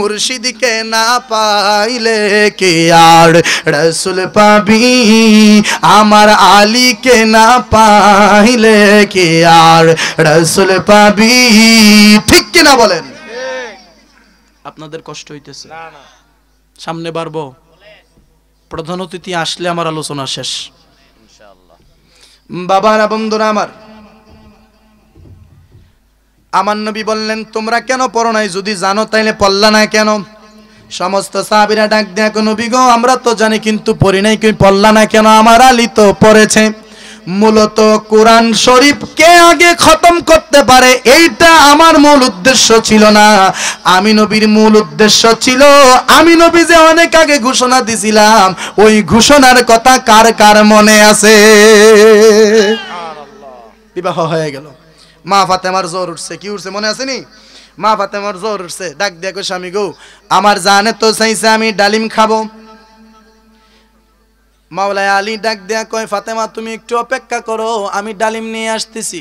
मुर्शिद के ना पाइले के यार रसूल पाबी आमार आली के ना पाइले के यार रसूल पाबी ठीक की ना बोलें आपनादेर कष्ट हইতেছে ना ना सामने बारबो प्रधान अतिथि आसले आमार आलोचना शेष बाबारा बंधुरा आमार नबी बोलें तुम्हरा क्यों पढ़ो ना यदि जानो ताइले पढ़ला ना क्यों समस्त साहबीरा डाक दिया नबी गो आमरा तो जानी किन्तु पढ़ी नाई कोई पढ़ला ना क्यों आमार आली तो पढ़ेछे मूलत कुरान शरीफ के आगे खत्म करते पारे एटा आमार मूल उद्देश्य छिलो ना आमी नबीर मूल उद्देश्य छिलो आमी नबी जे अनेक आगे घोषणा दिसिलाम ओई घोषणार कथा कार कार मने आछे विवाह हये गेल मा फातेमार जोर उठसे कि उठसे मने आछे नि मा फातेमार जोर उठसे डाक दिया कय स्वामी गो आमार जाने तो चाइछे आमी डालिम खाबो माওলা আলী डाक दिया कय फातेमा तुमी एकटु अपेक्षा करो आमी डालिम निये आसतेछि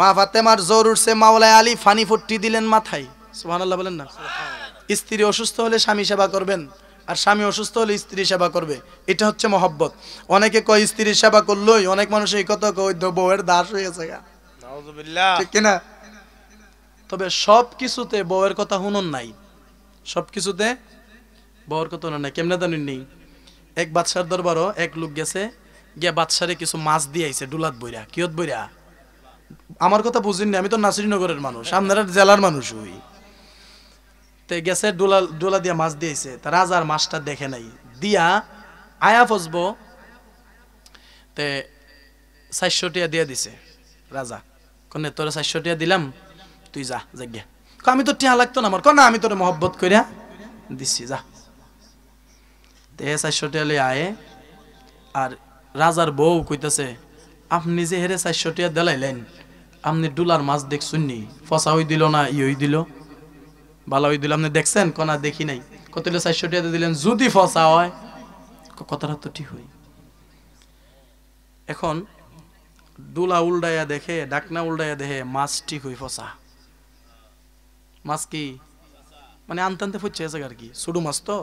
मा फातेमार जोर उठसे মাওলা আলী फानी फुट्टी दिलेन माथाय सुबहानाल्लाह बोलेन ना सुबहानाल्लाह स्त्री असुस्थ होले स्वामी सेवा करबेन और स्वामी असुस्थ होले स्त्री सेवा करबे एटा हच्छे मोहब्बत अनेके कय स्त्री सेवा करलोई अनेक मानुष एई कथा कय बउয়ের দাস হয়ে গেছে নাউজুবিল্লাহ ঠিক না তবে সবকিছুতে বউয়ের কথা শুনুন নাই সবকিছুতে বউয়ের কথা শুনুন নাই কেমনে জানেন নি एक बादशाह दरबारो एक लोक गेছে গিয়া বাদশারে কিছু মাছ দিয়ে আইছে দুলাত বইরা কিয়ত বইরা আমার কথা বুঝিন না আমি তো নাসিরনগরের মানুষ আমনারা জেলার মানুষ হই তে গেছে দুলা দিয়া মাছ দিয়ে আইছে তা রাজার মাছটা দেখে নাই দিয়া আয়া ফজবো তে 400 টাকা দিয়ে দিছে রাজা কোনে তোরে 400 টাকা দিলাম তুই যা জাগিয়া ক আমি তো টিয়া লাগতো না আমার ক না আমি তোরে mohabbat কইরা দিছি যা चारशोटियाले आए और राजार बऊ कईतासे आपनी जे हेरे चारशोटिया दिलाइलेन आपनी डुलार माछ देखछुन्नी फसा हई दिल ना इई दिल भाला हई दिल आपनी देखछेन कोना देखी नाई कतले चारशोटिया दिलेन जुदी फसा हय कतरा तो ठीक हई एखन डुला उल्डाया देखे डाकना उल्डाया देखे माछ ठीक हई फसा माछ की माने आनतानते फुचछे जायगा आर कि सुडु माछ तो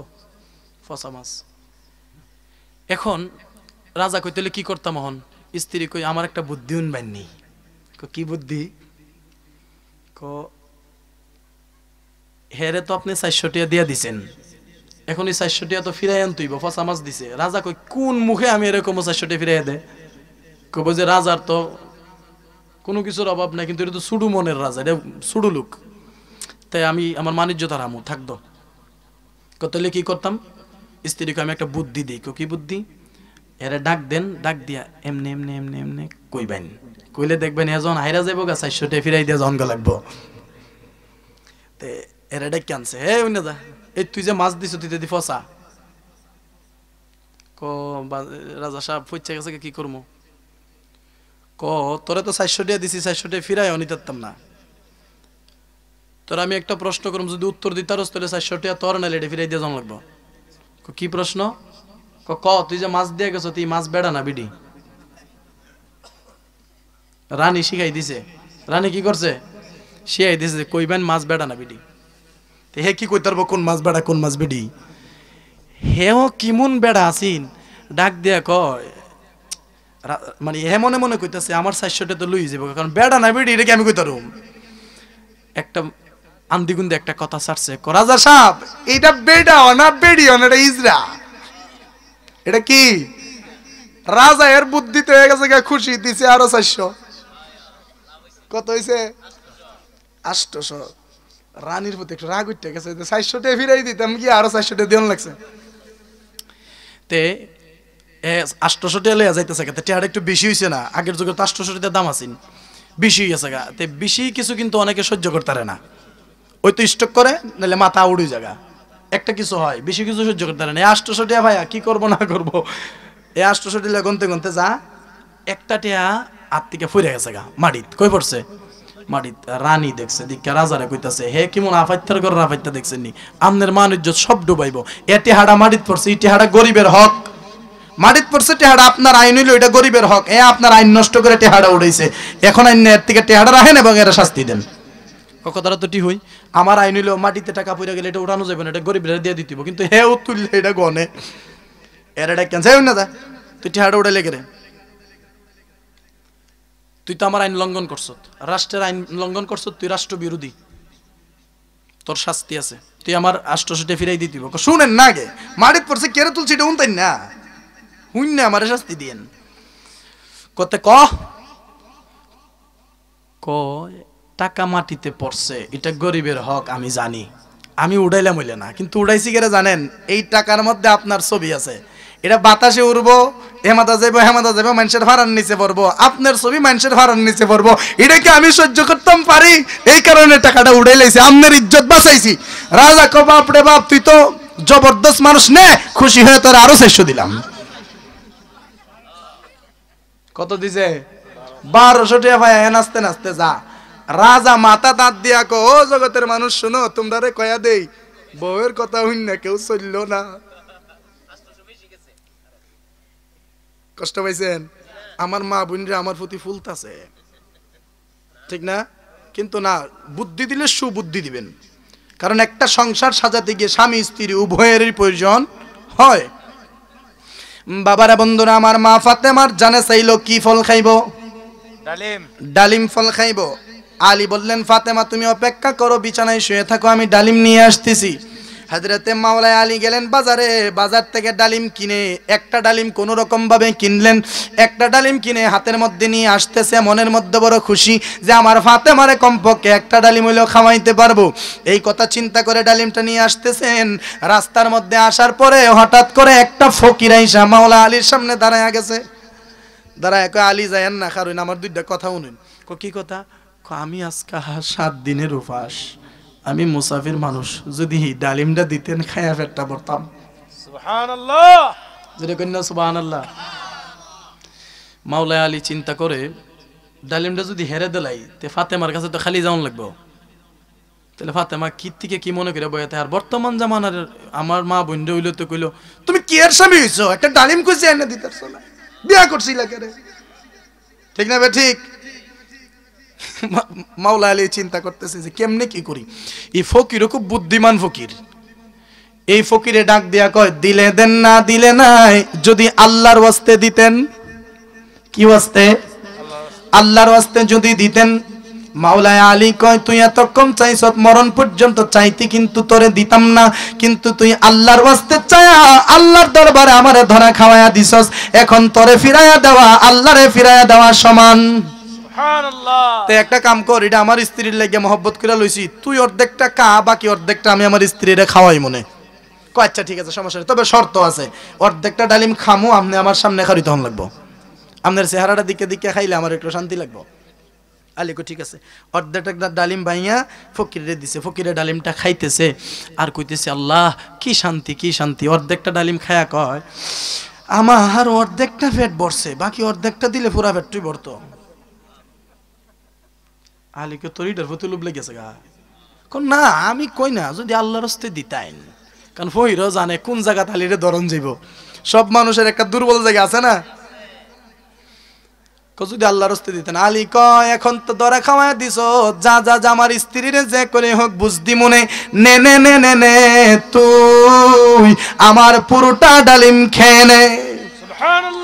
फसा मास एखन राजा कई तेल की करता मोहन स्त्री कई हमारे एक बुद्धि उन्नबी की बुद्धि को हेरे तो अपने 400 टिया दिया दीसें एखोनी 400 टिया तो फिराई आनते हइब फसा मास दिसे राजा कई कोन मुखे आमि एरकम 400 टिया फिराइया दे कब जे राजार तो कोनो किछुर अभाव ना किन्तु एटा तो सुडू मनेर राजा एटा सुडू लोक ताई आमि आमार मानिज्यता रामू थाकदो कतले की करताम स्त्रीके आमि एकटा बुद्धि देई कि बुद्धि एरे डाक देन डाक दिया एमने एमने एमने एमने कइबेन কইলে দেখবেন এজন হাইরা যাইবো গা 400 টাকা ফিরাই দিয়া জনগা লাগবো তে এরে ডাক কানছে হে উইনা দা এই তুই যে মাছ দিছ তুই দি ফসা ক রাজা সাহেব ফুইচা গেছে কি করমু तोरे तो 400 टिया दिसी 400 टिया फिराई अनितम ना तोर आमी एक प्रश्न करम जो उत्तर दी तारस तोले 400 टिया तोर ना लेटे फिराई दिया जम लगबो को की प्रश्न को क तुई जे माछ दिया गेछो तुई माछ बेड़ा ना बिडी रानी शिखाई दिसे रानी की करछे शिखाई दिसे कइबेन माछ बेड़ा ना बिडी ते हे की कइतारबो कोन माछ बेड़ा कोन माछ बिडी हेओ किमुन बेड़ा आसिन डाक दिया कय मानी हे मने मने कइताछे आमार 400 टा तो लई जाबो कारण बेड़ा ना बेड़ी एटा कि आमि कइतारुम एकटा आंदिगुंदे एकटा कथा छाड़छे राजा साहब एटा बेड़ा ना बेड़ी ना एटा इजरा एटा कि राजा एर बुद्धि ते गेछे गा खुशी दिছে आरो 400 কত হইছে 800 রানীর প্রতি একটু রাগ উঠে গেছে 400 টা ফিরাই দিতাম কি আরো 400 টা দেন লাগছে তে 800 টা লইয়া যাইতেছে কে টিয়ার একটু বেশি হইছে না আগের যুগে 800 টা দাম আছিল বেশি হইছে গা তে বেশি কিছু কিন্তু অনেকে সহ্য করতে পারে না ওই তো স্টক করে নালে মাথা উড়ে জায়গা একটা কিছু হয় বেশি কিছু সহ্য করতে পারে না 800 টা ভাইয়া কি করব না করব এই 800 টা গনতে গনতে যা একটা টিয়া হাত থেকে পড়ে গেছে গা মাটিত কই পড়ছে মাটিত রানী দেখছে দিকে রাজারে কইতাছে হে কি মন আফাইত্তর করে রাফাইত্তা দেখছেন নি আমনের মান ইজ্জত সব ডুবাইবো এটি হাড়া মাটিত পড়ছে ইটি হাড়া গরিবের হক মাটিত পড়ছে টেহাড়া আপনার আইন হইলো এটা গরিবের হক এ আপনার আইন নষ্ট করে টেহাড়া উড়াইছে এখন আইন এর থেকে টেহাড়া রাখেন এবং এরা শাস্তি দেন ককদারা তোটি হই আমার আইন হইলো মাটিতে টাকা পড়ে গেলে এটা উঠানো যাবে না এটা গরিবের দিয়ে দিতেব কিন্তু হে উতুললে এটা গনে এর এটা কেন যাবে না দা তুই টেহাড়া উড়াইলে করে তুই তো আমার আইন লঙ্ঘন করছত রাষ্ট্রের আইন লঙ্ঘন করছত তুই রাষ্ট্র বিরোধী তোর শাস্তি আছে তুই আমার 800 টা ফিরাই দিতেব শুনেন না আগে মাটিত পড়ছে কেরে তুলছি এটা উনতাই না हुन्ने हमारे शास्ति दिन कते टाका माटीते पड़से इटा गरीबेर हक आमी जानी आमी उड़ाइले मइले ना किन्तु उड़ाइछि केरे जानेन एई टाकार मध्ये आपनार छवि आछे एटा बातासे उड़बो हेमादा जाइबो मानुषेर फारान निचे पड़बो आपनार छवि मानुषेर फारान निचे पड़बो एटा कि आमी सह्य करताम पारि एई कारणे टाकाटा उड़ाइलेछि आपनार इज्जत बाँचाइछि राजा को बाप रे बाप तुई तो जबरदस्त मानुष ने खुशी हये तोर आरो 400 दिलाम कत दिसे 1200 टिया भाई नाचते नाचते जा राजा माता दाँत दिया को ओ जगतेर मानुष शुनो तुम्हारे कया दे बउर कथा हुन ना केउ चललो ना कष्ट पाइछेन आमार मा बुनरे आमार प्रति फुलताछे ठीक ना किन्तु ना बुद्धि दिले सुबुद्धि दिबेन कारण एकटा संसार साजाते गिये स्वामी स्त्री उभयेरই प्रयोजन हय बाबारा बंधुरा आमार मा फातेमार जाने चाइलो की फल खाइबो डालिम डालिम फल खाइबो आली बोलें फातेमा तुमी अपेक्षा करो बिछानाय शुए थाको आमी डालिम निये आसतेछि हजरते मावलाय आली गेलें बाजारे बाजार थेके डालिम किने एकटा डालिम कोनो रकम भावे किनलें एकटा डालिम किने हातेर मध्ये निये आसतेछे मनेर मध्ये बड़ो खुशी जे आमार फातेमारे कमपक्षे एकटा डालिम हइलेও खाওয়াইতে পারবো এই কথা চিন্ता করে ডালিমটা নিয়ে আসতেছেন রাস্তার মধ্যে আসার পরে হঠাৎ করে একটা ফকির আইসা মাওলা আলীর সামনে দাঁড়ায়া গেছে দাঁড়ায়া কয় আলী যায়েন না কারণ আমার দুইটা কথা শুনেন কয় কি কথা কয় আমি আজকে 7 দিনের উপবাস आमी मुसाफिर मानुष जदि डालिमटा दितेन खाया पेटटा भरताम सुबहानाल्लाह जदि कन्या सुबहानाल्लाह मौला आली चिंता करे डालिमटा जदि हेरे देलाई ते फातेमार काছে तो खाली जाउन লাগবো তাহলে फातेमा কি থেকে কি মনে করে বইতে আর বর্তমান জামানার আমার মা বন্ধু হইলো তো কইলো তুমি কি এর স্বামী হইছো একটা ডালিম কইছে এনে দিতারছ না বিয়া করছিলা কেরে ঠিক না বে ঠিক माउला आली चिंता करते से, केमने की करी फकीर खूब बुद्धिमान फकीर এই ফকিরে ডাক দিয়া কয় দিলে দেন না দিলে নাই, যদি আল্লাহর ওয়াস্তে দিতেন, কি ওয়াস্তে? আল্লাহর ওয়াস্তে যদি দিতেন। মাওলানা আলী কয় তুই এত কম চাইছ, মরণ পর্যন্ত চাইতি কিন্তু তোরে দিতাম না, কিন্তু তুই আল্লাহর ওয়াস্তে চায়া আল্লাহর দরবারে আমারে ধরা খাওয়ায়া দিছস, এখন তোরে ফিরায়া দেওয়া আল্লাহরে ফিরায়া দেওয়া সমান। সুবহানাল্লাহ। তে একটা কাম কর, এটা আমার স্ত্রীর লাগি মহব্বত করে লইছি, তুই অর্ধেকটা খা, বাকি অর্ধেকটা আমি আমার স্ত্রীরে খাওয়াই মনে। কয় আচ্ছা ঠিক আছে, সমস্যা নেই, তবে শর্ত আছে, অর্ধেকটা ডালিম খামু আপনি আমার সামনে খাড়ি তখন লাগবো, আপনার চেহারাটা দিকে দিকে খাইলে আমার একটু শান্তি লাগবো। আলিকো ঠিক আছে। অর্ধেকটা ডালিম ভাইয়া ফকিরে দিছে, ফকিরে ডালিমটা খাইতেছে আর কইতেছে আল্লাহ কি শান্তি কি শান্তি। অর্ধেকটা ডালিম খায়া কয় আমার অর্ধেকটা পেট ভরছে, বাকি অর্ধেকটা দিলে পুরা পেটই ভরতো। আলিকো তোরিটার প্রতি লোভ লেগেছে গা, কোন না আমি কই না যদি আল্লাহর হস্তে দিতাইন, কারণ ফহির জানে কোন জায়গা তালিরে ধরন যাইব, সব মানুষের একটা দুর্বল জায়গা আছে না, যদি আল্লাহর হস্তে দিতেন। আলী কয় এখন তো দরা খাওয়ায় দিছ, যা যা যা আমার স্ত্রীরে যে করে হোক বুঝদি মনে, নে নে নে নে নে তুই আমার পুরোটা ডালিম খেয়ে নে।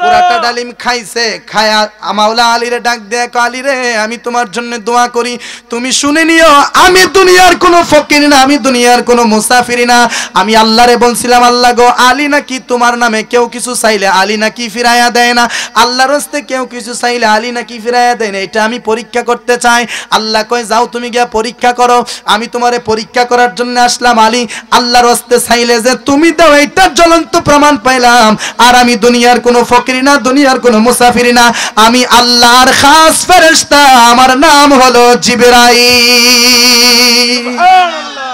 পুরাটা ডালিম খাইছে, খায়া মাওলা আলীরে ডাক দেয় আলী রে আমি তোমার জন্য দোয়া করি, তুমি শুনে নিও আমি দুনিয়ার কোনো ফকির না, আমি দুনিয়ার কোনো মুসাফির না, আমি আল্লাহরে বলছিলাম আল্লাহ গো আলী নাকি তোমার নামে কেউ কিছু চাইলে আলী নাকি ফিরাইয়া দেয় না, আল্লাহর হস্তে কেউ কিছু চাইলে আলী নাকি ফিরাইয়া দেয় না, এটা আমি পরীক্ষা করতে চাই। আল্লাহ কয় যাও তুমি গিয়া পরীক্ষা করো, আমি তোমারে পরীক্ষা করার জন্য আসলাম আলী, আল্লাহর হস্তে চাইলে যে তুমি দাও এটার জ্বলন্ত প্রমাণ পাইলাম, আর আমি দুনিয়ার কোনো ফকির না, দুনিয়ার কোনো মুসাফির না, আমি আল্লাহর খাস ফেরেশতা, আমার নাম হলো জিবরাইল। সুবহানাল্লাহ।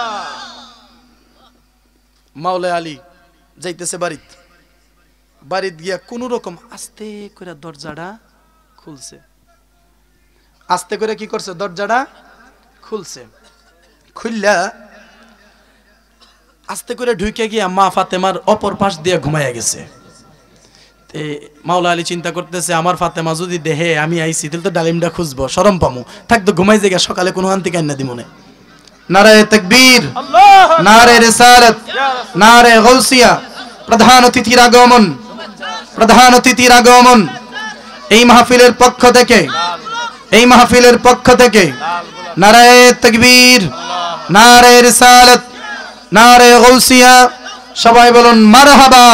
মাওলা আলী যাইতেছে বাড়িতে, বাড়িতে গিয়া কোন রকম আস্তে করে দরজাটা খুলছে, আস্তে করে কি করছে দরজাটা খুলছে, খুললা আস্তে করে ঢুকে গিয়া মা ফাতেমার অপর পাশ দিয়ে ঘুমাইয়া গেছে। মাওলা আলী চিন্তা করতেছে আমার ফাতেমা যদি দেহে আমি আইসি তাহলে তো ডালিমটা খুঁজবো, শরম পামু, থাকতো ঘুমাই জায়গা, সকালে কোনো হান্তি কান্না দিব না। নারায়ে তাকবীর, নারায়ে রিসালাত, নারায়ে গাউসিয়া। প্রধান অতিথির আগমন, প্রধান অতিথির আগমন। এই মাহফিলের পক্ষ থেকে, এই মাহফিলের পক্ষ থেকে নারায়ে তাকবীর, নারায়ে রিসালাত, নারায়ে গাউসিয়া। সবাই বলুন মারহাবা।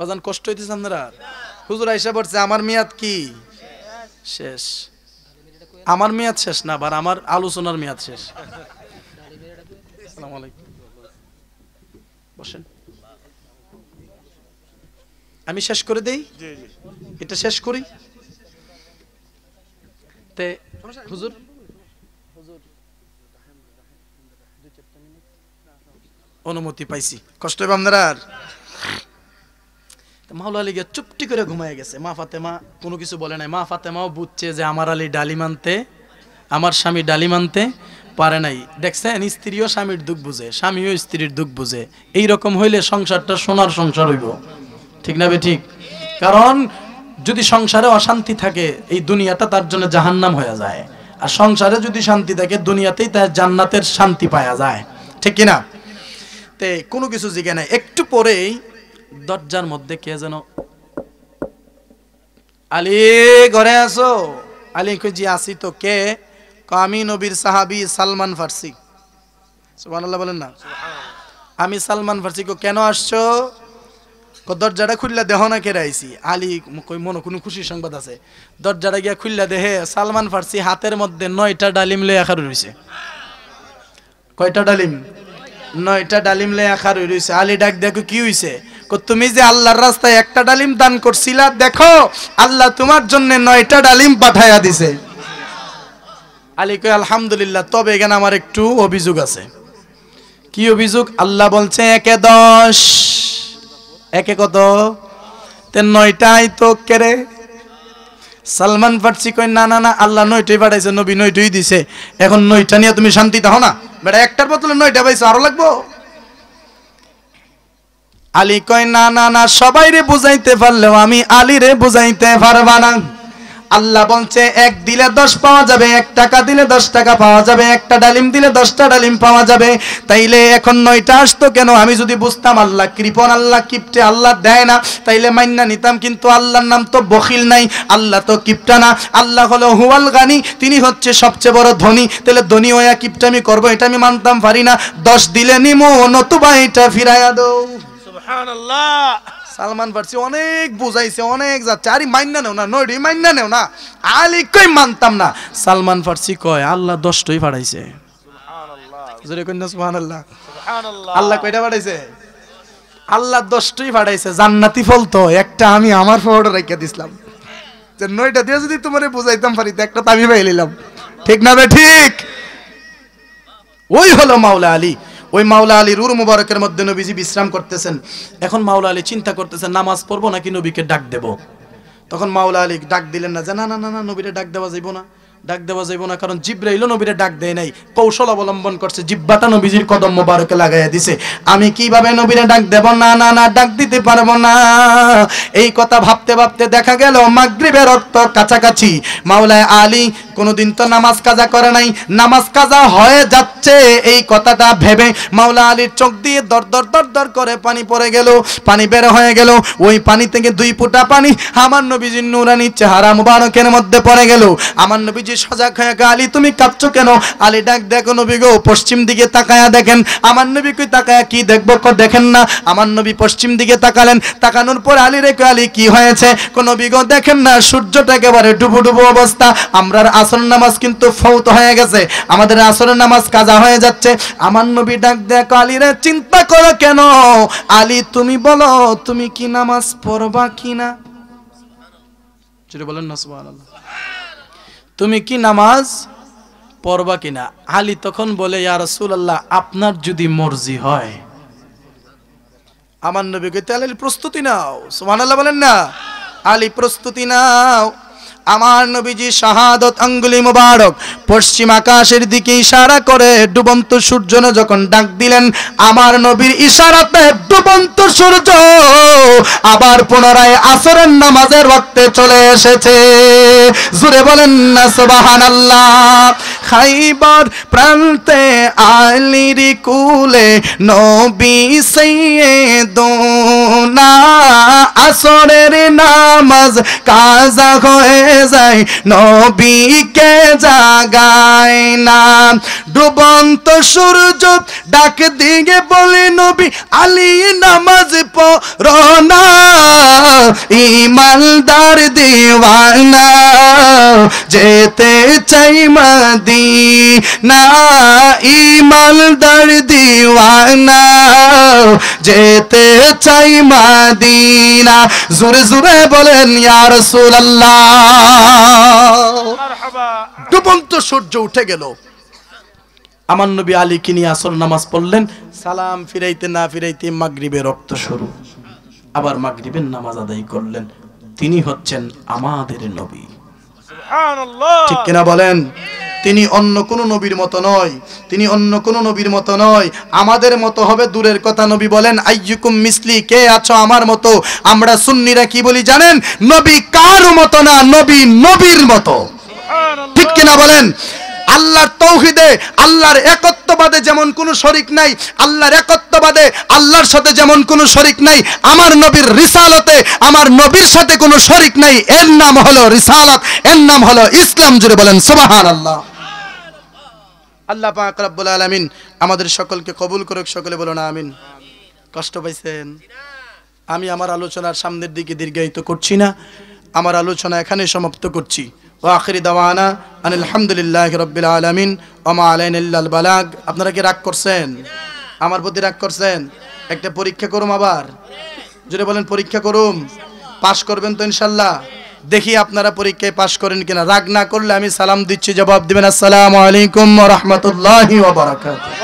বাজান কষ্ট হইতেছে আপনারা, হুজুর আইসা পড়ছে আমার মেয়াদ কি শেষ, আমার মেয়াদ শেষ না আবার আমার আলোচনার মেয়াদ শেষ। আসসালামু আলাইকুম, বসেন, আমি শেষ করে দেই, এটা শেষ করি। তে হুজুর অনুমতি পাইছি, কষ্ট হবে আপনারা। মাওলা আলী চুপটি করে ঘুমায় গেছে, মা ফাতেমা কোনো কিছু বলে নাই, মা ফাতেমাও বুঝছে যে আমার আলী ডালিম আনতে, আমার স্বামী ডালিম আনতে পারে নাই। দেখছেন স্ত্রীও স্বামীর দুঃখ বুঝে, স্বামীও স্ত্রীর দুঃখ বুঝে, এইরকম হইলে সংসারটা সোনার সংসার হইব, ঠিক না বে ঠিক? কারণ যদি সংসারে অশান্তি থাকে এই দুনিয়াটা তার জন্য জাহান্নাম হয়ে যায়, আর সংসারে যদি শান্তি থাকে দুনিয়াতেই তার জান্নাতের শান্তি পাওয়া যায়, ঠিক কিনা? তে কোনো কিছু জিজ্ঞে নাই। একটু পরেই দরজার মধ্যে কে যেন, আলী ঘরে আসো? আলী খুঁজি আসি, তো কে? আমি নবীর সাহাবি সালমান ফার্সি। সুবহানাল্লাহ বলেন না? আমি সালমান ফার্সি। কো কেন আসছো? দরজাটা খুললা দেহ না কেড়ে আইসি। আলী কই মনে কোনো খুশি সংবাদ আছে। দরজাটা গিয়া খুললা দেহে সালমান ফার্সি হাতের মধ্যে 9টা ডালিম লয়ে আখার রইছে। কয়টা ডালিম? 9টা ডালিম লয়ে আখার রইছে। আলী ডাক দেখো কি হইছে? তুমি যে আল্লাহর রাস্তায় একটা ডালিম দান করছিলা, দেখো আল্লাহ তোমার জন্য 9টা ডালিম পাঠাইয়া দিছে। আলী কয় আলহামদুলিল্লাহ, তবে এখানে আমার একটু অভিযোগ আছে। কি অভিযোগ? আল্লাহ বলছে 1-10, 1-এ কত? 9টাই তো কেড়ে। সালমান ফার্সি কয় না না না, আল্লাহ 9টাই পাঠাইছে, নবী 9টাই দিছে, এখন 9টা নিয়ে তুমি শান্তি দাও না বেটা, একটার বদলে 9টা পাইছো, আরো লাগবো। আলী কয় না না না, সবাইরে বুঝাইতে পারলেও আমি আলীরে বুঝাইতে পারবা না, আল্লাহ বলছে এক দিলে 10 পাওয়া যাবে, এক টাকা দিলে 10 টাকা পাওয়া যাবে, একটা ডালিম দিলে 10টা ডালিম পাওয়া যাবে। তাইলে এখন 9টা আসতো কেন? আমি যদি বুঝতাম আল্লাহ কৃপণ, আল্লাহ কিপটে, আল্লাহ দেয় না, তাইলে মাইন্না নিতাম। কিন্তু আল্লাহর নাম তো বখিল নাই, আল্লাহ তো কিপটা না, আল্লাহ হলো হুয়াল গানি, তিনি হচ্ছে সবচেয়ে বড় ধনী। তাইলে ধনী হইয়া কিপটামি করব এটা আমি মানতাম পারি না। 10 দিলে নিমো, নতুবা এটা ফিরায়া দাও। সুবহানাল্লাহ। সালমান ফার্সি অনেক বুঝাইছে, অনেক যাচ্ছে, আরে মাইন্না নেও না, নয়ডি মাইন্না নেও না, আলি কই মানতাম না। সালমান ফার্সি কয় আল্লাহ 10টাই পাঠাইছে। জোরে কই না সুবহানাল্লাহ। সুবহানাল্লাহ। আল্লাহ কয়টা পাঠাইছে? আল্লাহ 10টাই পাঠাইছে। জান্নাতি ফল তো একটা আমি আমার ফটো রাখিয়া দিছিলাম, যে 9টা দিয়ে যদি তোমারে বুঝাইতাম পারি তো একটা আমি পাই নিলাম। ঠিক না বে? ঠিক। ওই হলো মাওলা আলী। ওই মাওলা আলী রুর মুবারকের মধ্যে নবীজি বিশ্রাম করতেছেন। এখন মাওলা আলী চিন্তা করতেছেন নামাজ পড়বো নাকি নবীকে ডাক দেব। তখন মাওলা আলী ডাক দিলেন না, যে না না না নবীরে ডাক দেওয়া যাইব না, ডাক দেওয়া যাইব না, কারণ জিব্রাইলও নবীরে ডাক দেয় নাই। কৌশল অবলম্বন করছে, জিব্বাটা নবীজির কদম মোবারকে লাগাইয়া দিছে। আমি কিভাবে নবীরে ডাক দেব, না না না ডাক দিতে পারবো না। এই কথা ভাবতে ভাবতে দেখা গেল মাগরিবের রক্ত কাছাকাছি। মাওলানা আলী কোনোদিন তো নামাজ কাজা করে নাই, নামাজ কাজা হয়ে যাচ্ছে এই কথাটা ভেবে মাওলানা আলীর চোখ দিয়ে দর দর দর দর করে পানি পড়ে গেল, পানি বের হয়ে গেল। ওই পানি থেকে 2 ফোঁটা পানি আমার নবীজির নুরানি চেহারা মুবারকের মধ্যে পড়ে গেল। আমার নবী সজাগ হয়ে গেল, আলী তুমি কাঁপছো কেন? আলী ডাক, দেখো নবী গো, পশ্চিম দিকে তাকায়া দেখেন। আমার নবী কই তাকায়া কি দেখবো, কো দেখেন না। আমার নবী পশ্চিম দিকে তাকালেন, তাকানোর পর আলী রে কয়, আলী কি হয়েছে? কো নবী গো দেখেন না, সূর্যটা একেবারে ডুবু ডুবু অবস্থা, আমরার আসর নামাজ কিন্তু ফৌত হয়ে গেছে, আমাদের আসর নামাজ কাজা হয়ে যাচ্ছে। আমার নবী ডাক, দেখো আলী রে, চিন্তা করো কেন? আলী তুমি বলো তুমি কি নামাজ পড়বা কিনা? যেটা বলেন না সুবহানাল্লাহ, তুমি কি নামাজ পড়বা কিনা? আলী তখন বলে, ইয়া রাসূলুল্লাহ, আপনার যদি মর্জি হয়। আমার নবীকে তাহলে প্রস্তুতি নাও। সুবহানাল্লাহ বলেন না? আলী প্রস্তুতি নাও। আমার নবীজি শাহাদত আঙ্গুলি মুবারক পশ্চিম আকাশের দিকে ইশারা করে ডুবন্ত সূর্য যখন ডাক দিলেন, আমার নবীর ইশারাতে ডুবন্ত সূর্য আবার পুনরায় আসরের নামাজের ওয়াক্তে চলে এসেছে। জোরে বলেন না সুবহানাল্লাহ। খাইবার প্রান্তে আলীর কুলে নবী সাইয়েদুনা, আসরের নামাজ কাজা হয়ে যায়, নবীকে জাগায় না। ডুবন্ত সূর্য ডাক দিয়ে বলে, নবী আলী নামাজ পড়ো না, ইমানদার দিওয়ানা, যেতে চাই মদিনা, ইমানদার দিওয়ানা, যেতে চাই মদিনা। জোরে জোরে বলেন ইয়া রাসূলুল্লাহ। ডুবন্ত সূর্য উঠে গেল, আমার নবী আলীকে নিয়ে আসর নামাজ পড়লেন। সালাম ফিরাইতে না ফিরাইতে মাগরিবের রক্ত শুরু, আবার মাগরিবের নামাজ আদায় করলেন। তিনি হচ্ছেন আমাদের নবী। ঠিক কিনা বলেন? তিনি অন্য কোন নবীর মতো নয়, তিনি অন্য কোন নবীর মতো নয়, আমাদের মতো হবে দূরের কথা। নবী বলেন, আইয়ুকুম মিসলি, কে আছো আমার মতো? আমরা সুন্নিরা কি বলি জানেন? নবী কারো মতো না, নবী নবীর মতো। ঠিক কিনা বলেন? আল্লাহর তৌহিদে, আল্লাহর একত্ববাদে যেমন কোনো শরিক নাই, আল্লাহর একত্ববাদে আল্লাহর সাথে যেমন কোনো শরিক নাই, আমার নবীর রিসালাতে আমার নবীর সাথে কোনো শরিক নাই। এর নাম হলো রিসালাত, এর নাম হলো ইসলাম। জুড়ে বলেন সুবহানাল্লাহ। আল্লাহ পাক রব্বুল আলামিন আমাদের সকলকে কবুল করুক। সকলে বলো না আমিন। কষ্ট পাইছেন? আমি আমার আলোচনার সামনের দিকে দীর্ঘায়িত করছি না, আমার আলোচনা এখানে সমাপ্ত করছি। ওয়াখিরি দাওয়ানা আনিল হামদুলিল্লাহি রাব্বিল আলামিন ওয়া মা আলাইনা ইল্লাল বালাগ। আপনারা কি রাগ করছেন? আমার প্রতি রাগ করছেন? একটা পরীক্ষা করুম আবার। জোরে বলেন পরীক্ষা করুম। পাশ করবেন তো ইনশাআল্লাহ? দেখি আপনারা পরীক্ষায় পাশ করেন কিনা। রাগ না করলে আমি সালাম দিচ্ছি, জবাব দিবেন। আসসালামু আলাইকুম ওয়া রাহমাতুল্লাহি ওয়া বারাকাতুহু।